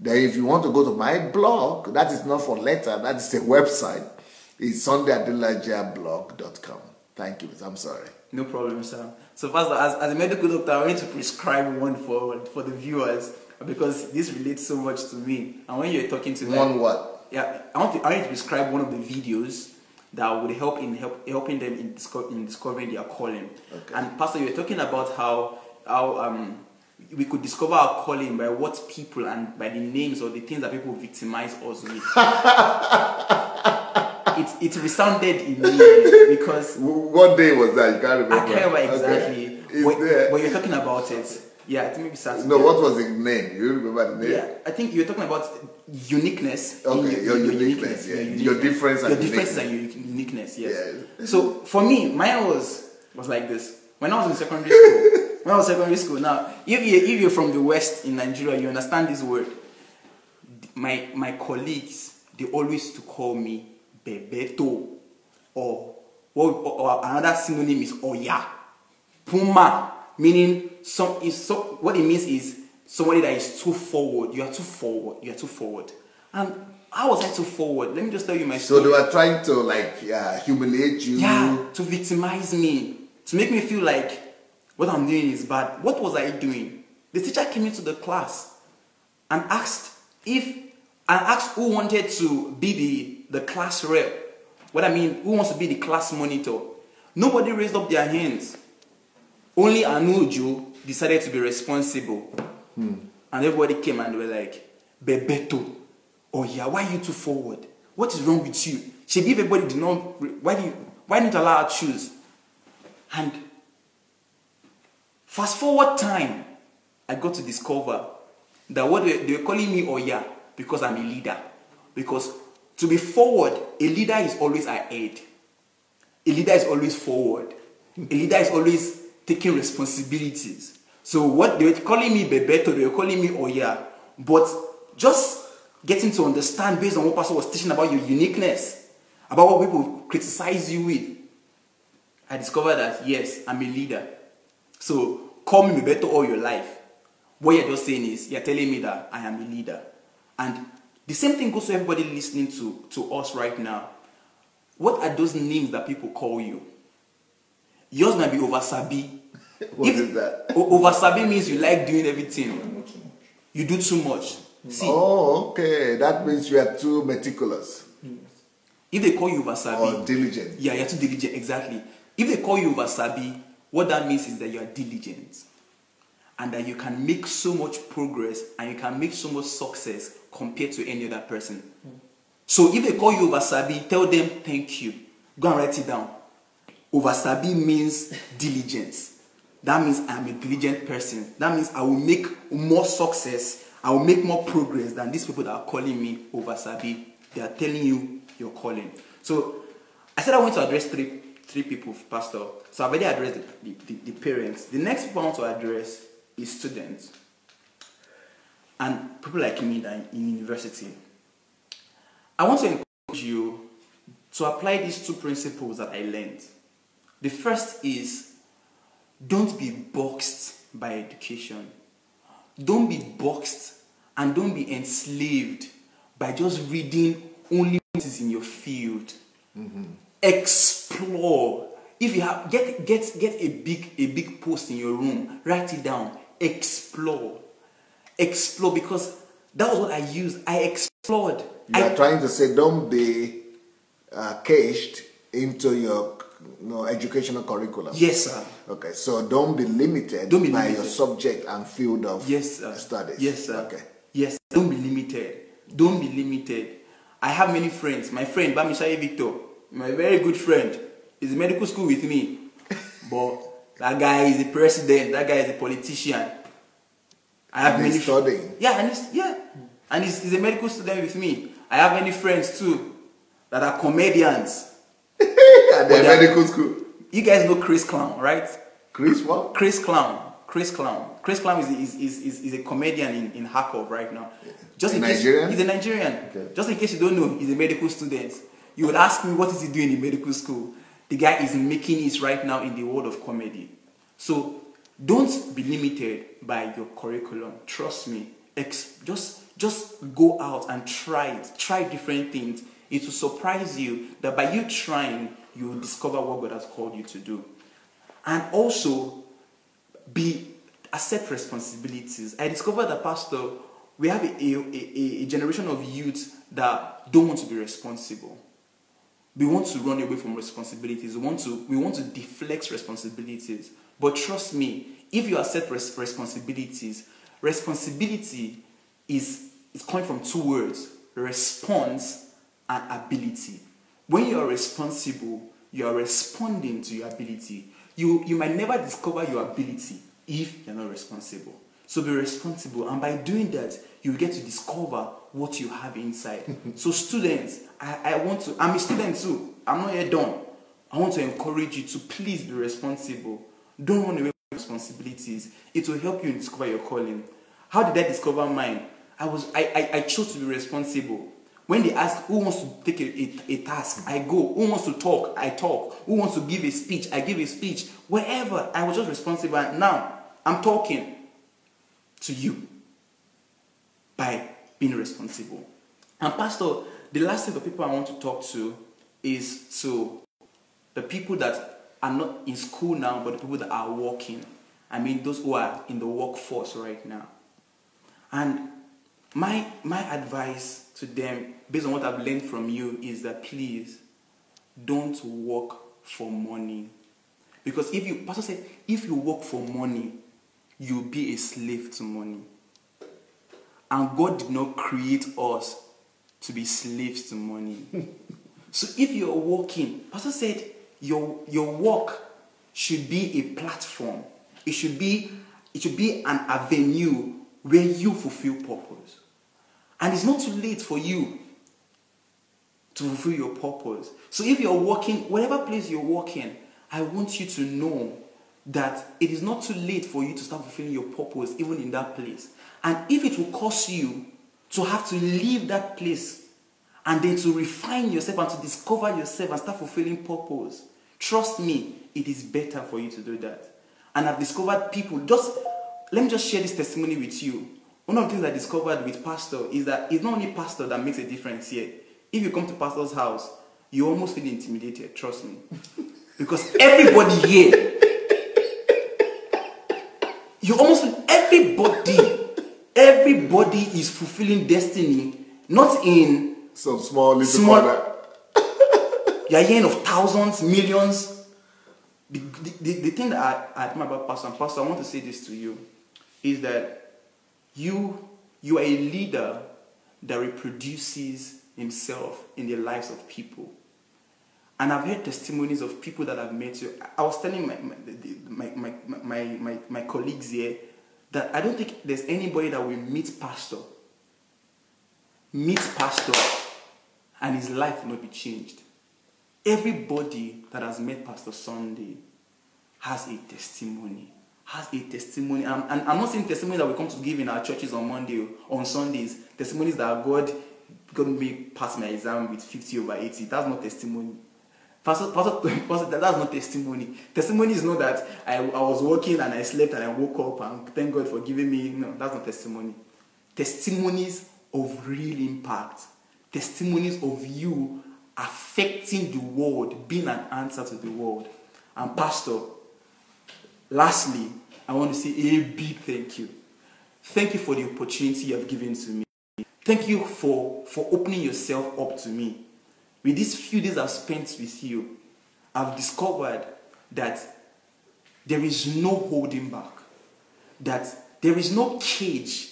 Then if you want to go to my blog, that is not for letter, that is a website. It's Sunday Adelaja Blog dot com. Thank you, I'm sorry. No problem, sir. So Pastor, as, as a medical doctor, I want to prescribe one for, for the viewers because this relates so much to me. And when you're talking to me... One what? Yeah, I want, to, I want to prescribe one of the videos that would help in help, helping them in, disco, in discovering their calling. Okay. And Pastor, you were talking about how, how um, we could discover our calling by what people and by the names or the things that people victimize us with. It, it resounded in me because... What day was that? You can't remember. I can't remember exactly. Okay. But, there... but you're talking about it. Yeah, it may be Saturday. No, what was the name? You remember the name? Yeah, I think you're talking about uniqueness. Okay, your, your, your, uniqueness, uniqueness, yeah. your uniqueness. Your difference and your uniqueness. Your differences and uniqueness, yes. yes. So, for me, mine was, was like this. When I was in secondary school, when I was in secondary school, now, if you're, if you're from the West in Nigeria, you understand this word. My, my colleagues, they always used to call me Bebeto, or, or, or another synonym is Oya, Puma, meaning some is so. What it means is somebody that is too forward. You are too forward. You are too forward. And how was I too forward? Let me just tell you my story. So they were trying to like uh, humiliate you. Yeah, to victimize me, to make me feel like what I'm doing is bad. What was I doing? The teacher came into the class and asked if and asked who wanted to be the the class rep. What I mean, who wants to be the class monitor? Nobody raised up their hands. Only Anu Ojo decided to be responsible. Hmm. And everybody came and they were like, Bebeto, oh yeah, why are you too forward? What is wrong with you? She gave everybody the norm. Why do you, why didn't allow her to choose? And fast forward time, I got to discover that what they, they were calling me oh yeah, because I'm a leader. Because to be forward, a leader is always ahead. A leader is always forward. A leader is always taking responsibilities. So what they were calling me Bebeto, they were calling me Oya. But just getting to understand based on what Pastor was teaching about your uniqueness, about what people criticize you with, I discovered that, yes, I'm a leader. So call me Bebeto all your life. What you're just saying is, you're telling me that I am a leader. And the same thing goes to everybody listening to, to us right now. What are those names that people call you? Yours might be Oversabi. What if, is that? Oversabi means you like doing everything. You do too much. See, oh, okay. That means you are too meticulous. If they call you Oversabi... Or diligent. Yeah, you're too diligent, exactly. If they call you Oversabi, what that means is that you are diligent. And that you can make so much progress and you can make so much success compared to any other person. Mm. So if they call you Oversabi, tell them thank you. Go and write it down. Oversabi means diligence. that means I'm a diligent person. That means I will make more success. I will make more progress than these people that are calling me over Sabi. They are telling you your calling. So I said I want to address three three people, Pastor. So I've already addressed the, the, the, the parents. The next people I want to address is students and people like me that in university. I want to encourage you to apply these two principles that I learned. The first is, don't be boxed by education. Don't be boxed and don't be enslaved by just reading only what is in your field. Mm-hmm. Explore. If you have get get get a big a big post in your room, write it down. Explore. Explore, because that was what I used. I explored. You are I, trying to say don't be uh, caged into your you know, educational curriculum. Yes, sir. Okay, so don't be limited don't be by limited. your subject and field of yes, sir. studies. Yes, sir. Okay. Yes, don't be limited. Don't be limited. I have many friends. My friend, Bamishaye Victor, my very good friend, is in medical school with me. But that guy is the president. That guy is a politician. I have and many studying. Yeah, and he's, yeah, and he's, he's a medical student with me. I have many friends too that are comedians. At the medical school. You guys know Chris Clown, right? Chris what? Chris Clown. Chris Clown. Chris Clown is, is, is, is a comedian in, in Hakov right now. Just in case, Nigerian? He's a Nigerian. Okay. Just in case you don't know, he's a medical student. You would ask me, what is he doing in medical school? The guy is making it right now in the world of comedy. So, don't be limited by your curriculum. Trust me. Ex just, just go out and try it. Try different things. It will surprise you that by you trying, you will discover what God has called you to do. And also, be accept responsibilities. I discovered that, Pastor, we have a, a, a, a generation of youth that don't want to be responsible. We want to run away from responsibilities. We want to, we want to deflect responsibilities. But trust me, if you accept res responsibilities, responsibility is, is coming from two words, response and ability. When you are responsible, you are responding to your ability. You, you might never discover your ability if you're not responsible. So be responsible. And by doing that, you get to discover what you have inside. So students, I, I want to, I'm a student too. I'm not yet done. I want to encourage you to please be responsible. Don't run away from responsibilities. It will help you discover your calling. How did I discover mine? I, was, I, I, I chose to be responsible. When they ask who wants to take a, a, a task, I go. Who wants to talk, I talk. Who wants to give a speech, I give a speech. Wherever, I was just responsible. And now, I'm talking to you by being responsible. And Pastor, the last thing the people I want to talk to is to the people that are not in school now, but the people that are working. I mean, those who are in the workforce right now. And my, my advice to them, based on what I've learned from you, is that please don't work for money. Because if you, Pastor said, if you work for money, you'll be a slave to money. And God did not create us to be slaves to money. So if you're working, Pastor said, your, your work should be a platform. It should be, it should be an avenue where you fulfill purpose. And it's not too late for you to fulfill your purpose. So if you're working, whatever place you're working, I want you to know that it is not too late for you to start fulfilling your purpose even in that place. And if it will cost you to have to leave that place and then to refine yourself and to discover yourself and start fulfilling purpose, trust me, it is better for you to do that. And I've discovered people, just, let me just share this testimony with you. One of the things I discovered with Pastor is that it's not only Pastor that makes a difference here. If you come to Pastor's house, you almost feel intimidated, trust me. Because everybody here, you almost feel everybody, everybody is fulfilling destiny, not in some small little small, corner. You're hearing of thousands, millions. The, the, the, the thing that I, I admire about Pastor, and Pastor, I want to say this to you, is that You, you are a leader that reproduces himself in the lives of people. And I've heard testimonies of people that have met you. I was telling my my, my, my, my, my, my colleagues here that I don't think there's anybody that will meet pastor, meet pastor, and his life will not be changed. Everybody that has met Pastor Sunday has a testimony, has a testimony. And, and I'm not saying testimony that we come to give in our churches on Monday, on Sundays, testimonies that God got me pass my exam with fifty over eighty. That's not testimony. Pastor, Pastor, Pastor, that's not testimony. Testimony is not that I, I was working and I slept and I woke up and thank God for giving me. No, that's not testimony. Testimonies of real impact. Testimonies of you affecting the world, being an answer to the world. And Pastor, lastly, I want to say a big thank you. Thank you for the opportunity you have given to me. Thank you for, for opening yourself up to me. With these few days I've spent with you, I've discovered that there is no holding back, that there is no cage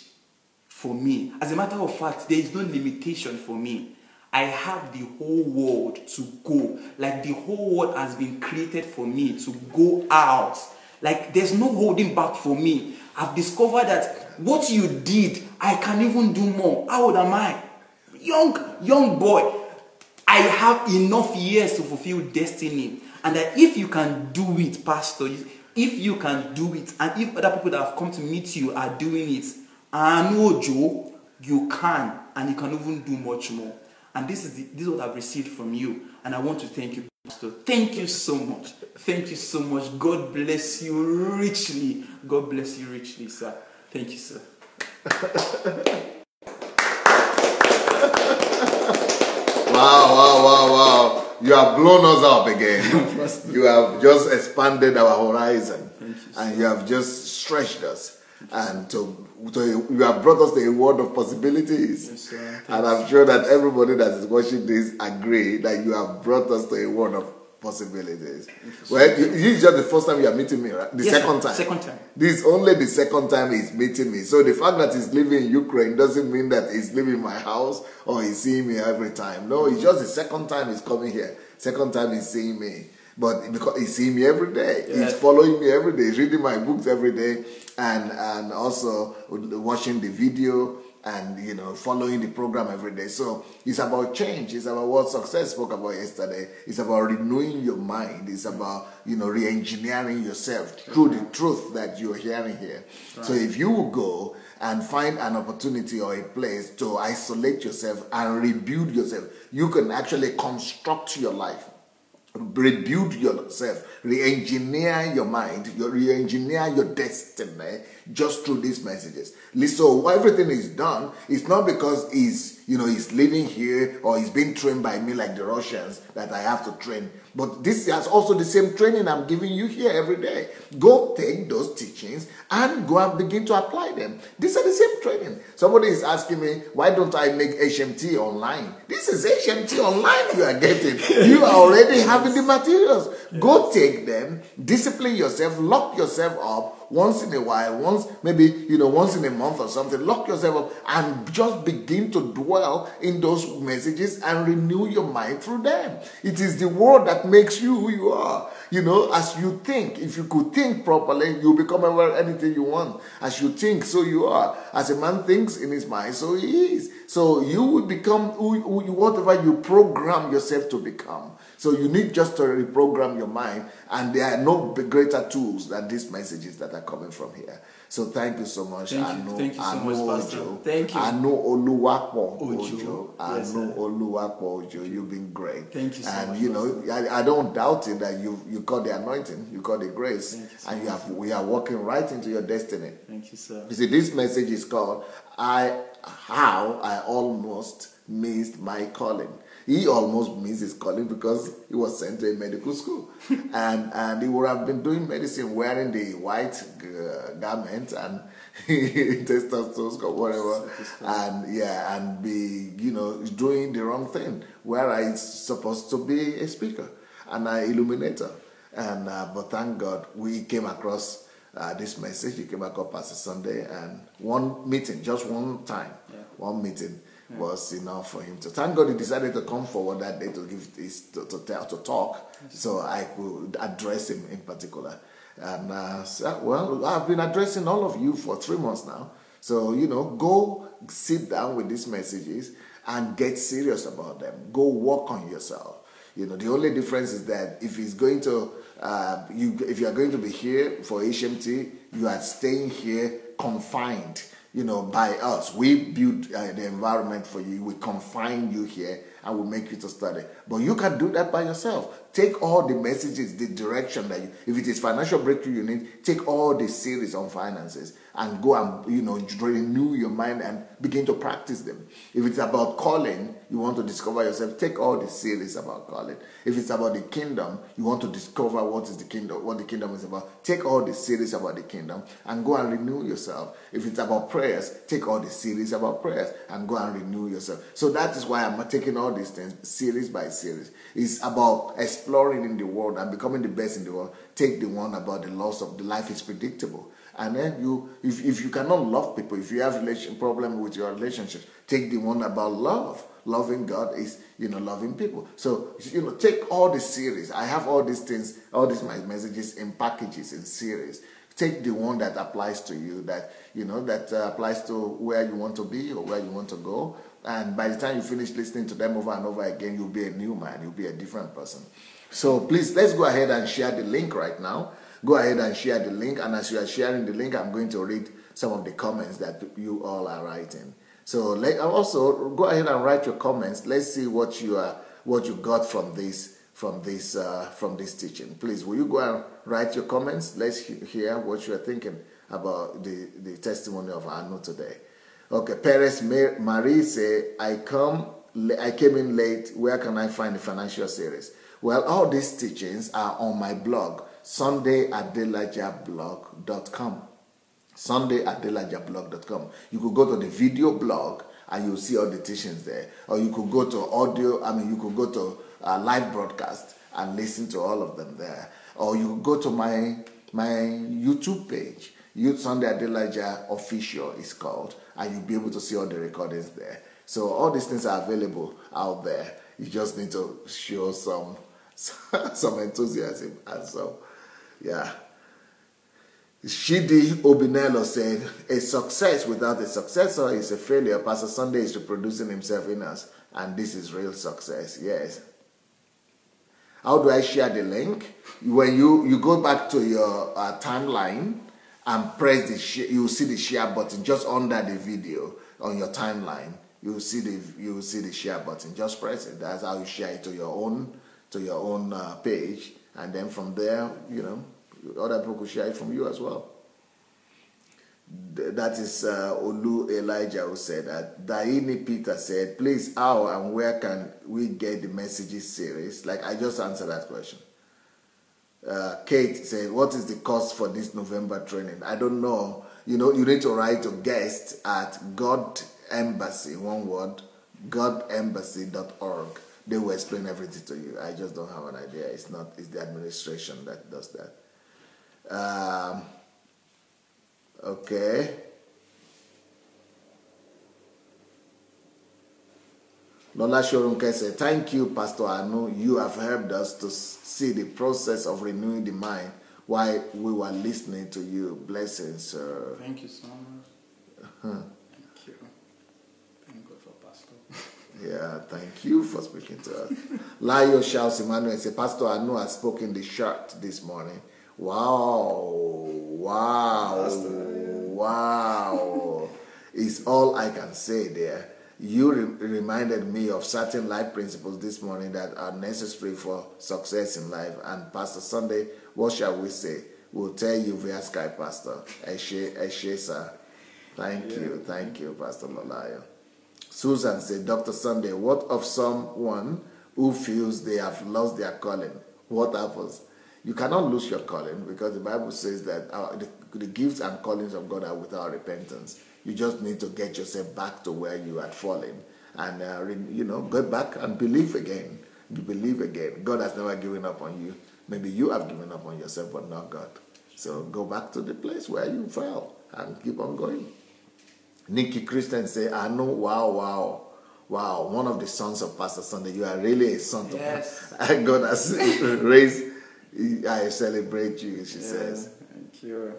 for me. As a matter of fact, there is no limitation for me. I have the whole world to go. Like the whole world has been created for me to go out. Like there's no holding back for me. I've discovered that what you did, I can even do more. How old am I? Young, young boy. I have enough years to fulfill destiny, and that if you can do it, Pastor, if you can do it, and if other people that have come to meet you are doing it, Anu Ojo, you can, and you can even do much more. And this is, the, this is what I've received from you, and I want to thank you, Pastor. Thank you so much. Thank you so much. God bless you richly. God bless you richly, sir. Thank you, sir. Wow, wow, wow, wow. You have blown us up again. You have just expanded our horizon. You, and you have just stretched us. And to, to, you have brought us to a world of possibilities. Yes, sir. And I'm sure that everybody that is watching this agree that you have brought us to a world of possibilities. Well, this is just the first time you are meeting me, right? The yes, second sir. time. Second time. This is only the second time he's meeting me. So the fact that he's living in Ukraine doesn't mean that he's leaving my house or he's seeing me every time. No, it's just the second time he's coming here. Second time he's seeing me. But because he's seeing me every day. Yes. He's following me every day. He's reading my books every day. And, and also watching the video and, you know, following the program every day. So it's about change. It's about what Success spoke about yesterday. It's about renewing your mind. It's about, you know, re-engineering yourself through the truth that you're hearing here. Right. So if you will go and find an opportunity or a place to isolate yourself and rebuild yourself, you can actually construct your life. Rebuild yourself, re-engineer your mind, re-engineer your destiny just through these messages. So everything is done. It's not because he's, you know, he's living here or he's being trained by me like the Russians that I have to train. But this is also the same training I'm giving you here every day. Go take those teachings and go and begin to apply them. These are the same training. Somebody is asking me, why don't I make H M T online? This is H M T online you are getting. You are already having the materials. Yes. Go take them, discipline yourself, lock yourself up once in a while, once maybe, you know, once in a month or something. Lock yourself up and just begin to dwell in those messages and renew your mind through them. It is the word that makes you who you are. You know, as you think, if you could think properly, you become aware of anything you want. As you think, so you are. As a man thinks in his mind, so he is. So you will become who, who you, whatever you program yourself to become. So you need just to reprogram your mind, and there are no greater tools than these messages that are coming from here. So thank you so much. Thank Anu, you, thank you so Anu much, Pastor. Ojo. Thank you. Anu Oluwapo Ojo. Ojo. Yes, Anu Oluwapo Ojo. You've been great. Thank you so and, much. And, you know, I, I don't doubt it that you you got the anointing, you got the grace, you so and much. you have we are walking right into your destiny. Thank you, sir. You see, this message is called, I How I Almost Missed My Calling. He almost missed his calling because he was sent to a medical school. and, and he would have been doing medicine wearing the white uh, garment and testosterone or whatever. And yeah, and be, you know, doing the wrong thing. Whereas he's supposed to be a speaker and an illuminator. And, uh, but thank God we came across uh, this message. He came across Pastor Sunday and one meeting, just one time, yeah. one meeting. yeah. was enough for him to. Thank God he decided to come forward that day to give his to, to, to talk, yes. so I could address him in particular. And uh, so, well, I've been addressing all of you for three months now. So, you know, go sit down with these messages and get serious about them. Go work on yourself. You know, the only difference is that if it's going to, uh, you, if you are going to be here for H M T, you are staying here confined, you know, by us. We build uh, the environment for you. We confine you here and we make you to study. But you can do that by yourself. Take all the messages, the direction that you, if it is financial breakthrough you need, take all the series on finances and go and, you know, renew your mind and begin to practice them. If it's about calling, you want to discover yourself, take all the series about calling. If it's about the kingdom, you want to discover what is the kingdom, what the kingdom is about, take all the series about the kingdom and go and renew yourself. If it's about prayers, take all the series about prayers and go and renew yourself. So that is why I'm taking all these things series by series. It's about exploring in the world and becoming the best in the world. Take the one about the loss of the life is predictable. And then you, if, if you cannot love people, if you have relation problem with your relationship, take the one about love. Loving God is, you know, loving people. So, you know, take all the series. I have all these things, all these my messages in packages, in series. Take the one that applies to you, that, you know, that uh, applies to where you want to be or where you want to go. And by the time you finish listening to them over and over again, you'll be a new man. You'll be a different person. So please, let's go ahead and share the link right now. Go ahead and share the link. And as you are sharing the link, I'm going to read some of the comments that you all are writing. So let, also go ahead and write your comments. Let's see what you are, what you got from this, from this, uh, from this teaching. Please, will you go and write your comments? Let's hear what you are thinking about the the testimony of Anu today. Okay, Perez Marie say, I come, I came in late. Where can I find the financial series? Well, all these teachings are on my blog, Sunday Adelaja Blog dot com. Sunday Adelaja Blog dot com. You could go to the video blog and you'll see all the teachings there. Or you could go to audio, I mean, you could go to uh, live broadcast and listen to all of them there. Or you could go to my, my YouTube page, Youth Sunday Adelaja Official is called, and you'll be able to see all the recordings there. So all these things are available out there. You just need to show some, some enthusiasm and so, yeah. Shidi Obinello said, a success without a successor is a failure. Pastor Sunday is reproducing himself in us, and this is real success. Yes. How do I share the link? When you, you go back to your uh, timeline and press the share, you will see the share button just under the video on your timeline. You will see the, you will see the share button. Just press it. That's how you share it to your own, to your own uh, page, and then from there, you know, other people could share it from you as well. That is uh, Olu Elijah who said that. Daini Peter said, please, how and where can we get the messages series? Like, I just answered that question. Uh, Kate said, what is the cost for this November training? I don't know. You know, you need to write to guest at GodEmbassy, one word, God Embassy dot org. They will explain everything to you. I just don't have an idea. It's not, it's the administration that does that. Um, okay. Lola Shorunke said, thank you, Pastor Anu. You have helped us to see the process of renewing the mind while we were listening to you. Blessings, sir. Thank you so much. Uh-huh. Thank you. Thank God for Pastor. Yeah, thank you for speaking to us. Layo Charles Emmanuel said, Pastor Anu has spoken the short this morning. Wow, wow, wow. It's all I can say there. You re reminded me of certain life principles this morning that are necessary for success in life. And Pastor Sunday, what shall we say? We'll tell you via Skype, Pastor. Eshe, eshe, sir. Thank yeah. you, thank you, Pastor Lolayo. Susan said, Doctor Sunday, what of someone who feels they have lost their calling? What happens? You cannot lose your calling because the Bible says that our, the, the gifts and callings of God are without repentance. You just need to get yourself back to where you had fallen and, uh, you know, go back and believe again. You believe again. God has never given up on you. Maybe you have given up on yourself, but not God. So go back to the place where you fell and keep on going. Nikki Christian say, I know, wow, wow. wow, one of the sons of Pastor Sunday, you are really a son of yes. God has raised. I celebrate you, she yeah, says. Thank you.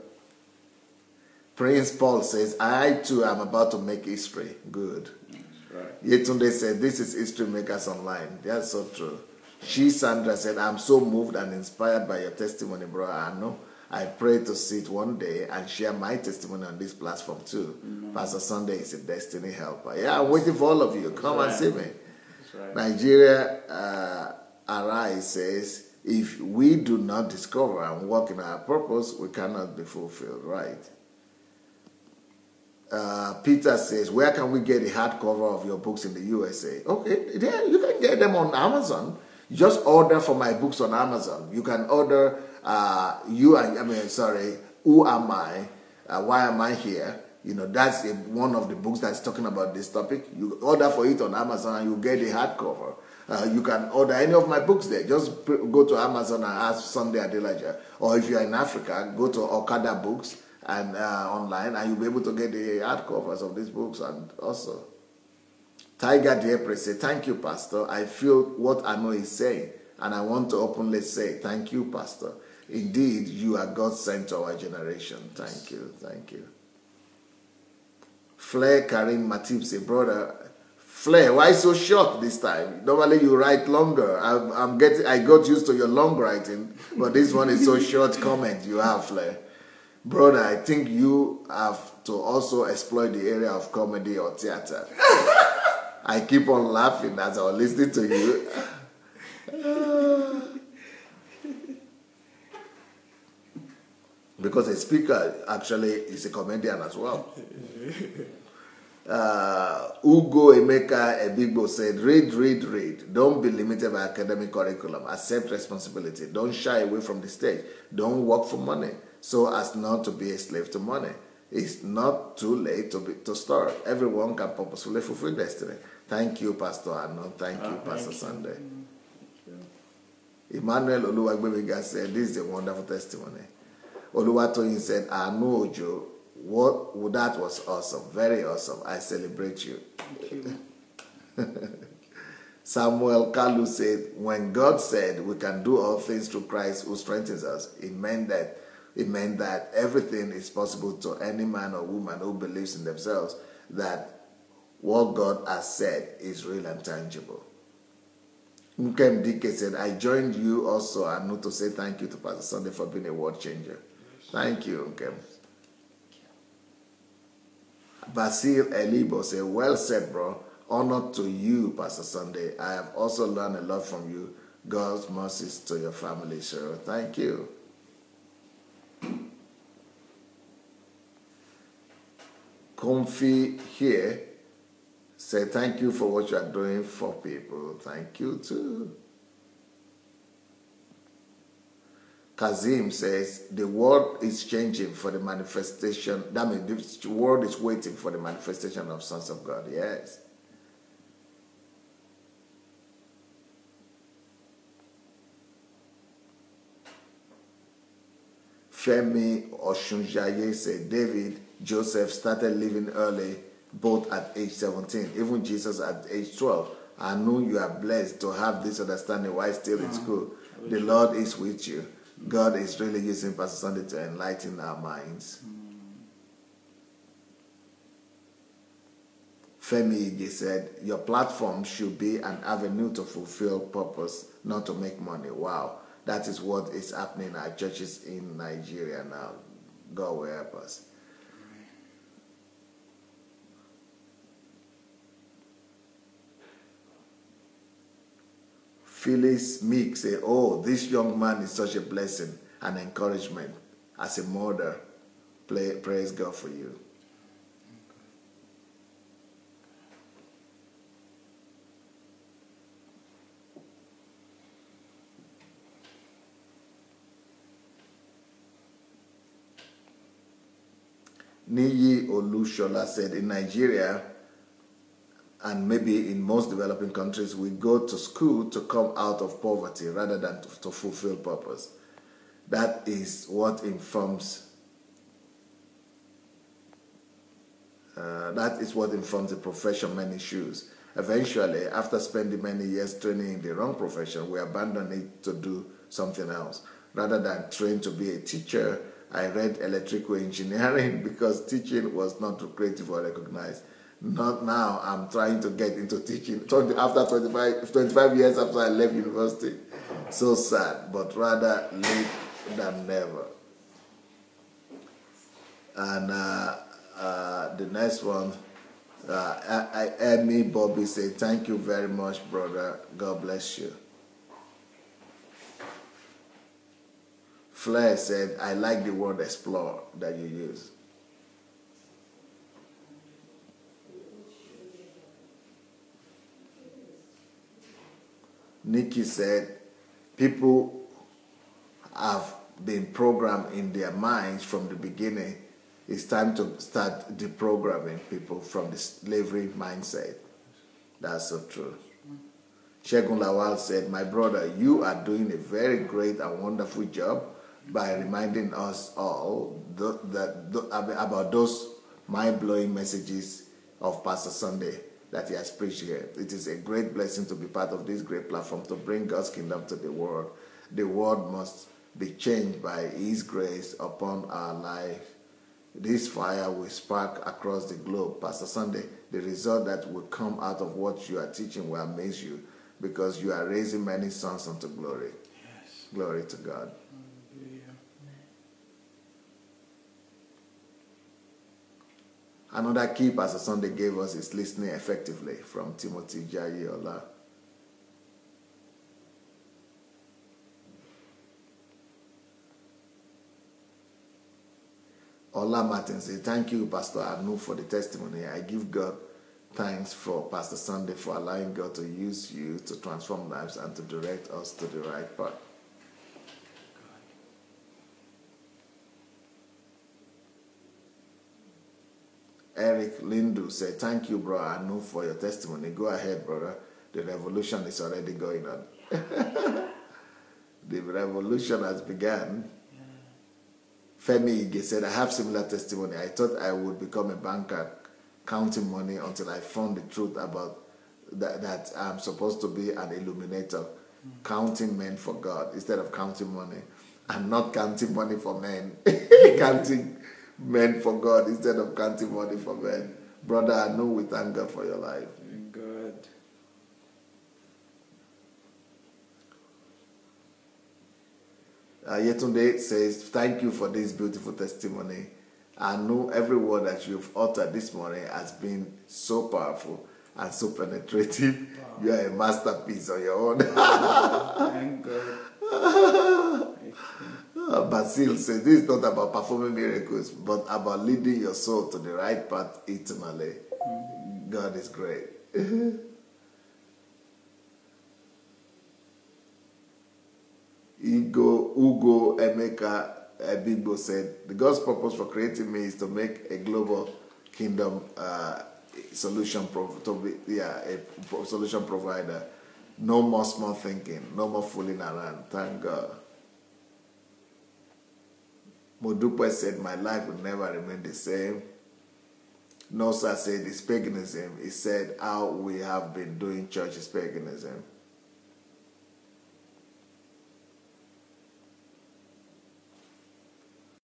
Prince Paul says, I too am about to make history. Good. Right. Yetunde said, this is History Makers Online. That's so true. She, Sandra, said, I'm so moved and inspired by your testimony, Brother Anu. I pray to sit one day and share my testimony on this platform too. Mm-hmm. Pastor Sunday is a destiny helper. Yeah, I'm waiting for all of you. Come That's and right. see me. That's right. Nigeria uh, Arise says, if we do not discover and walk in our purpose, we cannot be fulfilled. Right. Uh, Peter says, where can we get a hardcover of your books in the U S A? Okay, yeah, you can get them on Amazon. You just order for my books on Amazon. You can order... Uh, you and I mean, sorry, who am I? Uh, why am I here? You know, that's a, one of the books that's talking about this topic. You order for it on Amazon and you get a hardcover. Uh, you can order any of my books there. Just go to Amazon and ask Sunday Adelaja. Or if you're in Africa, go to Okada Books and uh, online, and you'll be able to get the hardcovers of these books. And also, Tiger Deepre said, thank you, Pastor. I feel what Anu is saying, and I want to openly say, thank you, Pastor. Indeed, you are God sent to our generation. Thank you, thank you. Flair Karim Matip say, brother, Flair, why so short this time? Normally you write longer. I'm, I'm getting, I got used to your long writing, but this one is so short comment you have, Flair. Brother, I think you have to also explore the area of comedy or theater. I keep on laughing as I'm listening to you. Uh, Because a speaker actually is a comedian as well. uh, Ugo Emeka Ebigbo said, read, read, read. Don't be limited by academic curriculum. Accept responsibility. Don't shy away from the stage. Don't work for money so as not to be a slave to money. It's not too late to be, to start. Everyone can purposefully fulfill destiny. Thank you, Pastor Anu. Thank oh, you, Pastor thank Sunday. You. Emmanuel Oluwagbemiga said, this is a wonderful testimony. Oluwatoyin said, Anu Ojo, what, well, that was awesome, very awesome. I celebrate you. Thank you. Samuel Kalu said, when God said we can do all things through Christ who strengthens us, it meant that it meant that everything is possible to any man or woman who believes in themselves that what God has said is real and tangible. Nkem Dike said, I joined you also, Anu, to say thank you to Pastor Sunday for being a world changer. Thank you, Nkem. Basil Elibo said, well said, bro. Honor to you, Pastor Sunday. I have also learned a lot from you. God's mercies to your family, sir. Thank you. Comfy here. Say thank you for what you are doing for people. Thank you too. Kazim says, the world is changing for the manifestation. That means the world is waiting for the manifestation of sons of God. Yes. Femi Oshunjaye said, David, Joseph started living early, both at age seventeen, even Jesus at age twelve. I know you are blessed to have this understanding while still in school. The Lord is with you. God is really using Pastor Sunday to enlighten our minds. Femi Ige said, your platform should be an avenue to fulfill purpose, not to make money. Wow, that is what is happening in our churches in Nigeria now. God will help us. Phyllis Meek say, oh, this young man is such a blessing and encouragement. As a mother, play, praise God for you. Niyi Olushola said, in Nigeria, and maybe in most developing countries, we go to school to come out of poverty rather than to, to fulfill purpose. That is what informs. Uh, that is what informs the profession many choose. Eventually, after spending many years training in the wrong profession, we abandoned it to do something else. Rather than train to be a teacher, I read electrical engineering because teaching was not lucrative or recognized. Not now, I'm trying to get into teaching after twenty-five, twenty-five years after I left university. So sad, but rather late than never. And uh, uh, the next one, uh, I, I heard me, Bobby, say, thank you very much, brother. God bless you. Flair said, I like the word explore that you use. Nikki said, people have been programmed in their minds from the beginning. It's time to start deprogramming people from the slavery mindset. That's so true. Shegun Lawal said, my brother, you are doing a very great and wonderful job by reminding us all the, the, the, about those mind-blowing messages of Pastor Sunday that he has preached here. It is a great blessing to be part of this great platform to bring God's kingdom to the world. The world must be changed by His grace upon our life. This fire will spark across the globe. Pastor Sunday, the result that will come out of what you are teaching will amaze you because you are raising many sons unto glory. Yes. Glory to God. Hallelujah. Another key Pastor Sunday gave us is listening effectively, from Timothy Jayiola. Ola Martin said, thank you, Pastor Anu, for the testimony. I give God thanks for Pastor Sunday for allowing God to use you to transform lives and to direct us to the right path. Eric Lindu said, thank you, bro, Anu, for your testimony. Go ahead, brother. The revolution is already going on. The revolution has begun. Yeah. Femi Ige said, I have similar testimony. I thought I would become a banker counting money until I found the truth about that, that I'm supposed to be an illuminator, mm-hmm. counting men for God instead of counting money, and not counting money for men, counting men for God instead of counting money for men. Brother, I know we thank God for your life. Thank God. Uh, Yetunde says, thank you for this beautiful testimony. I know every word that you've uttered this morning has been so powerful and so penetrative. Wow. You are a masterpiece on your own. Wow. Thank God. Uh, Basil says, this is not about performing miracles, but about leading your soul to the right path eternally. Mm-hmm. God is great. Igo, Ugo, Emeka, Abimbo said, the God's purpose for creating me is to make a global kingdom uh, solution, prov to be, yeah, a pro solution provider. No more small thinking, no more fooling around. Thank God. Modupe said, my life will never remain the same. Nosa said, it's paganism. He said, how we have been doing church is paganism.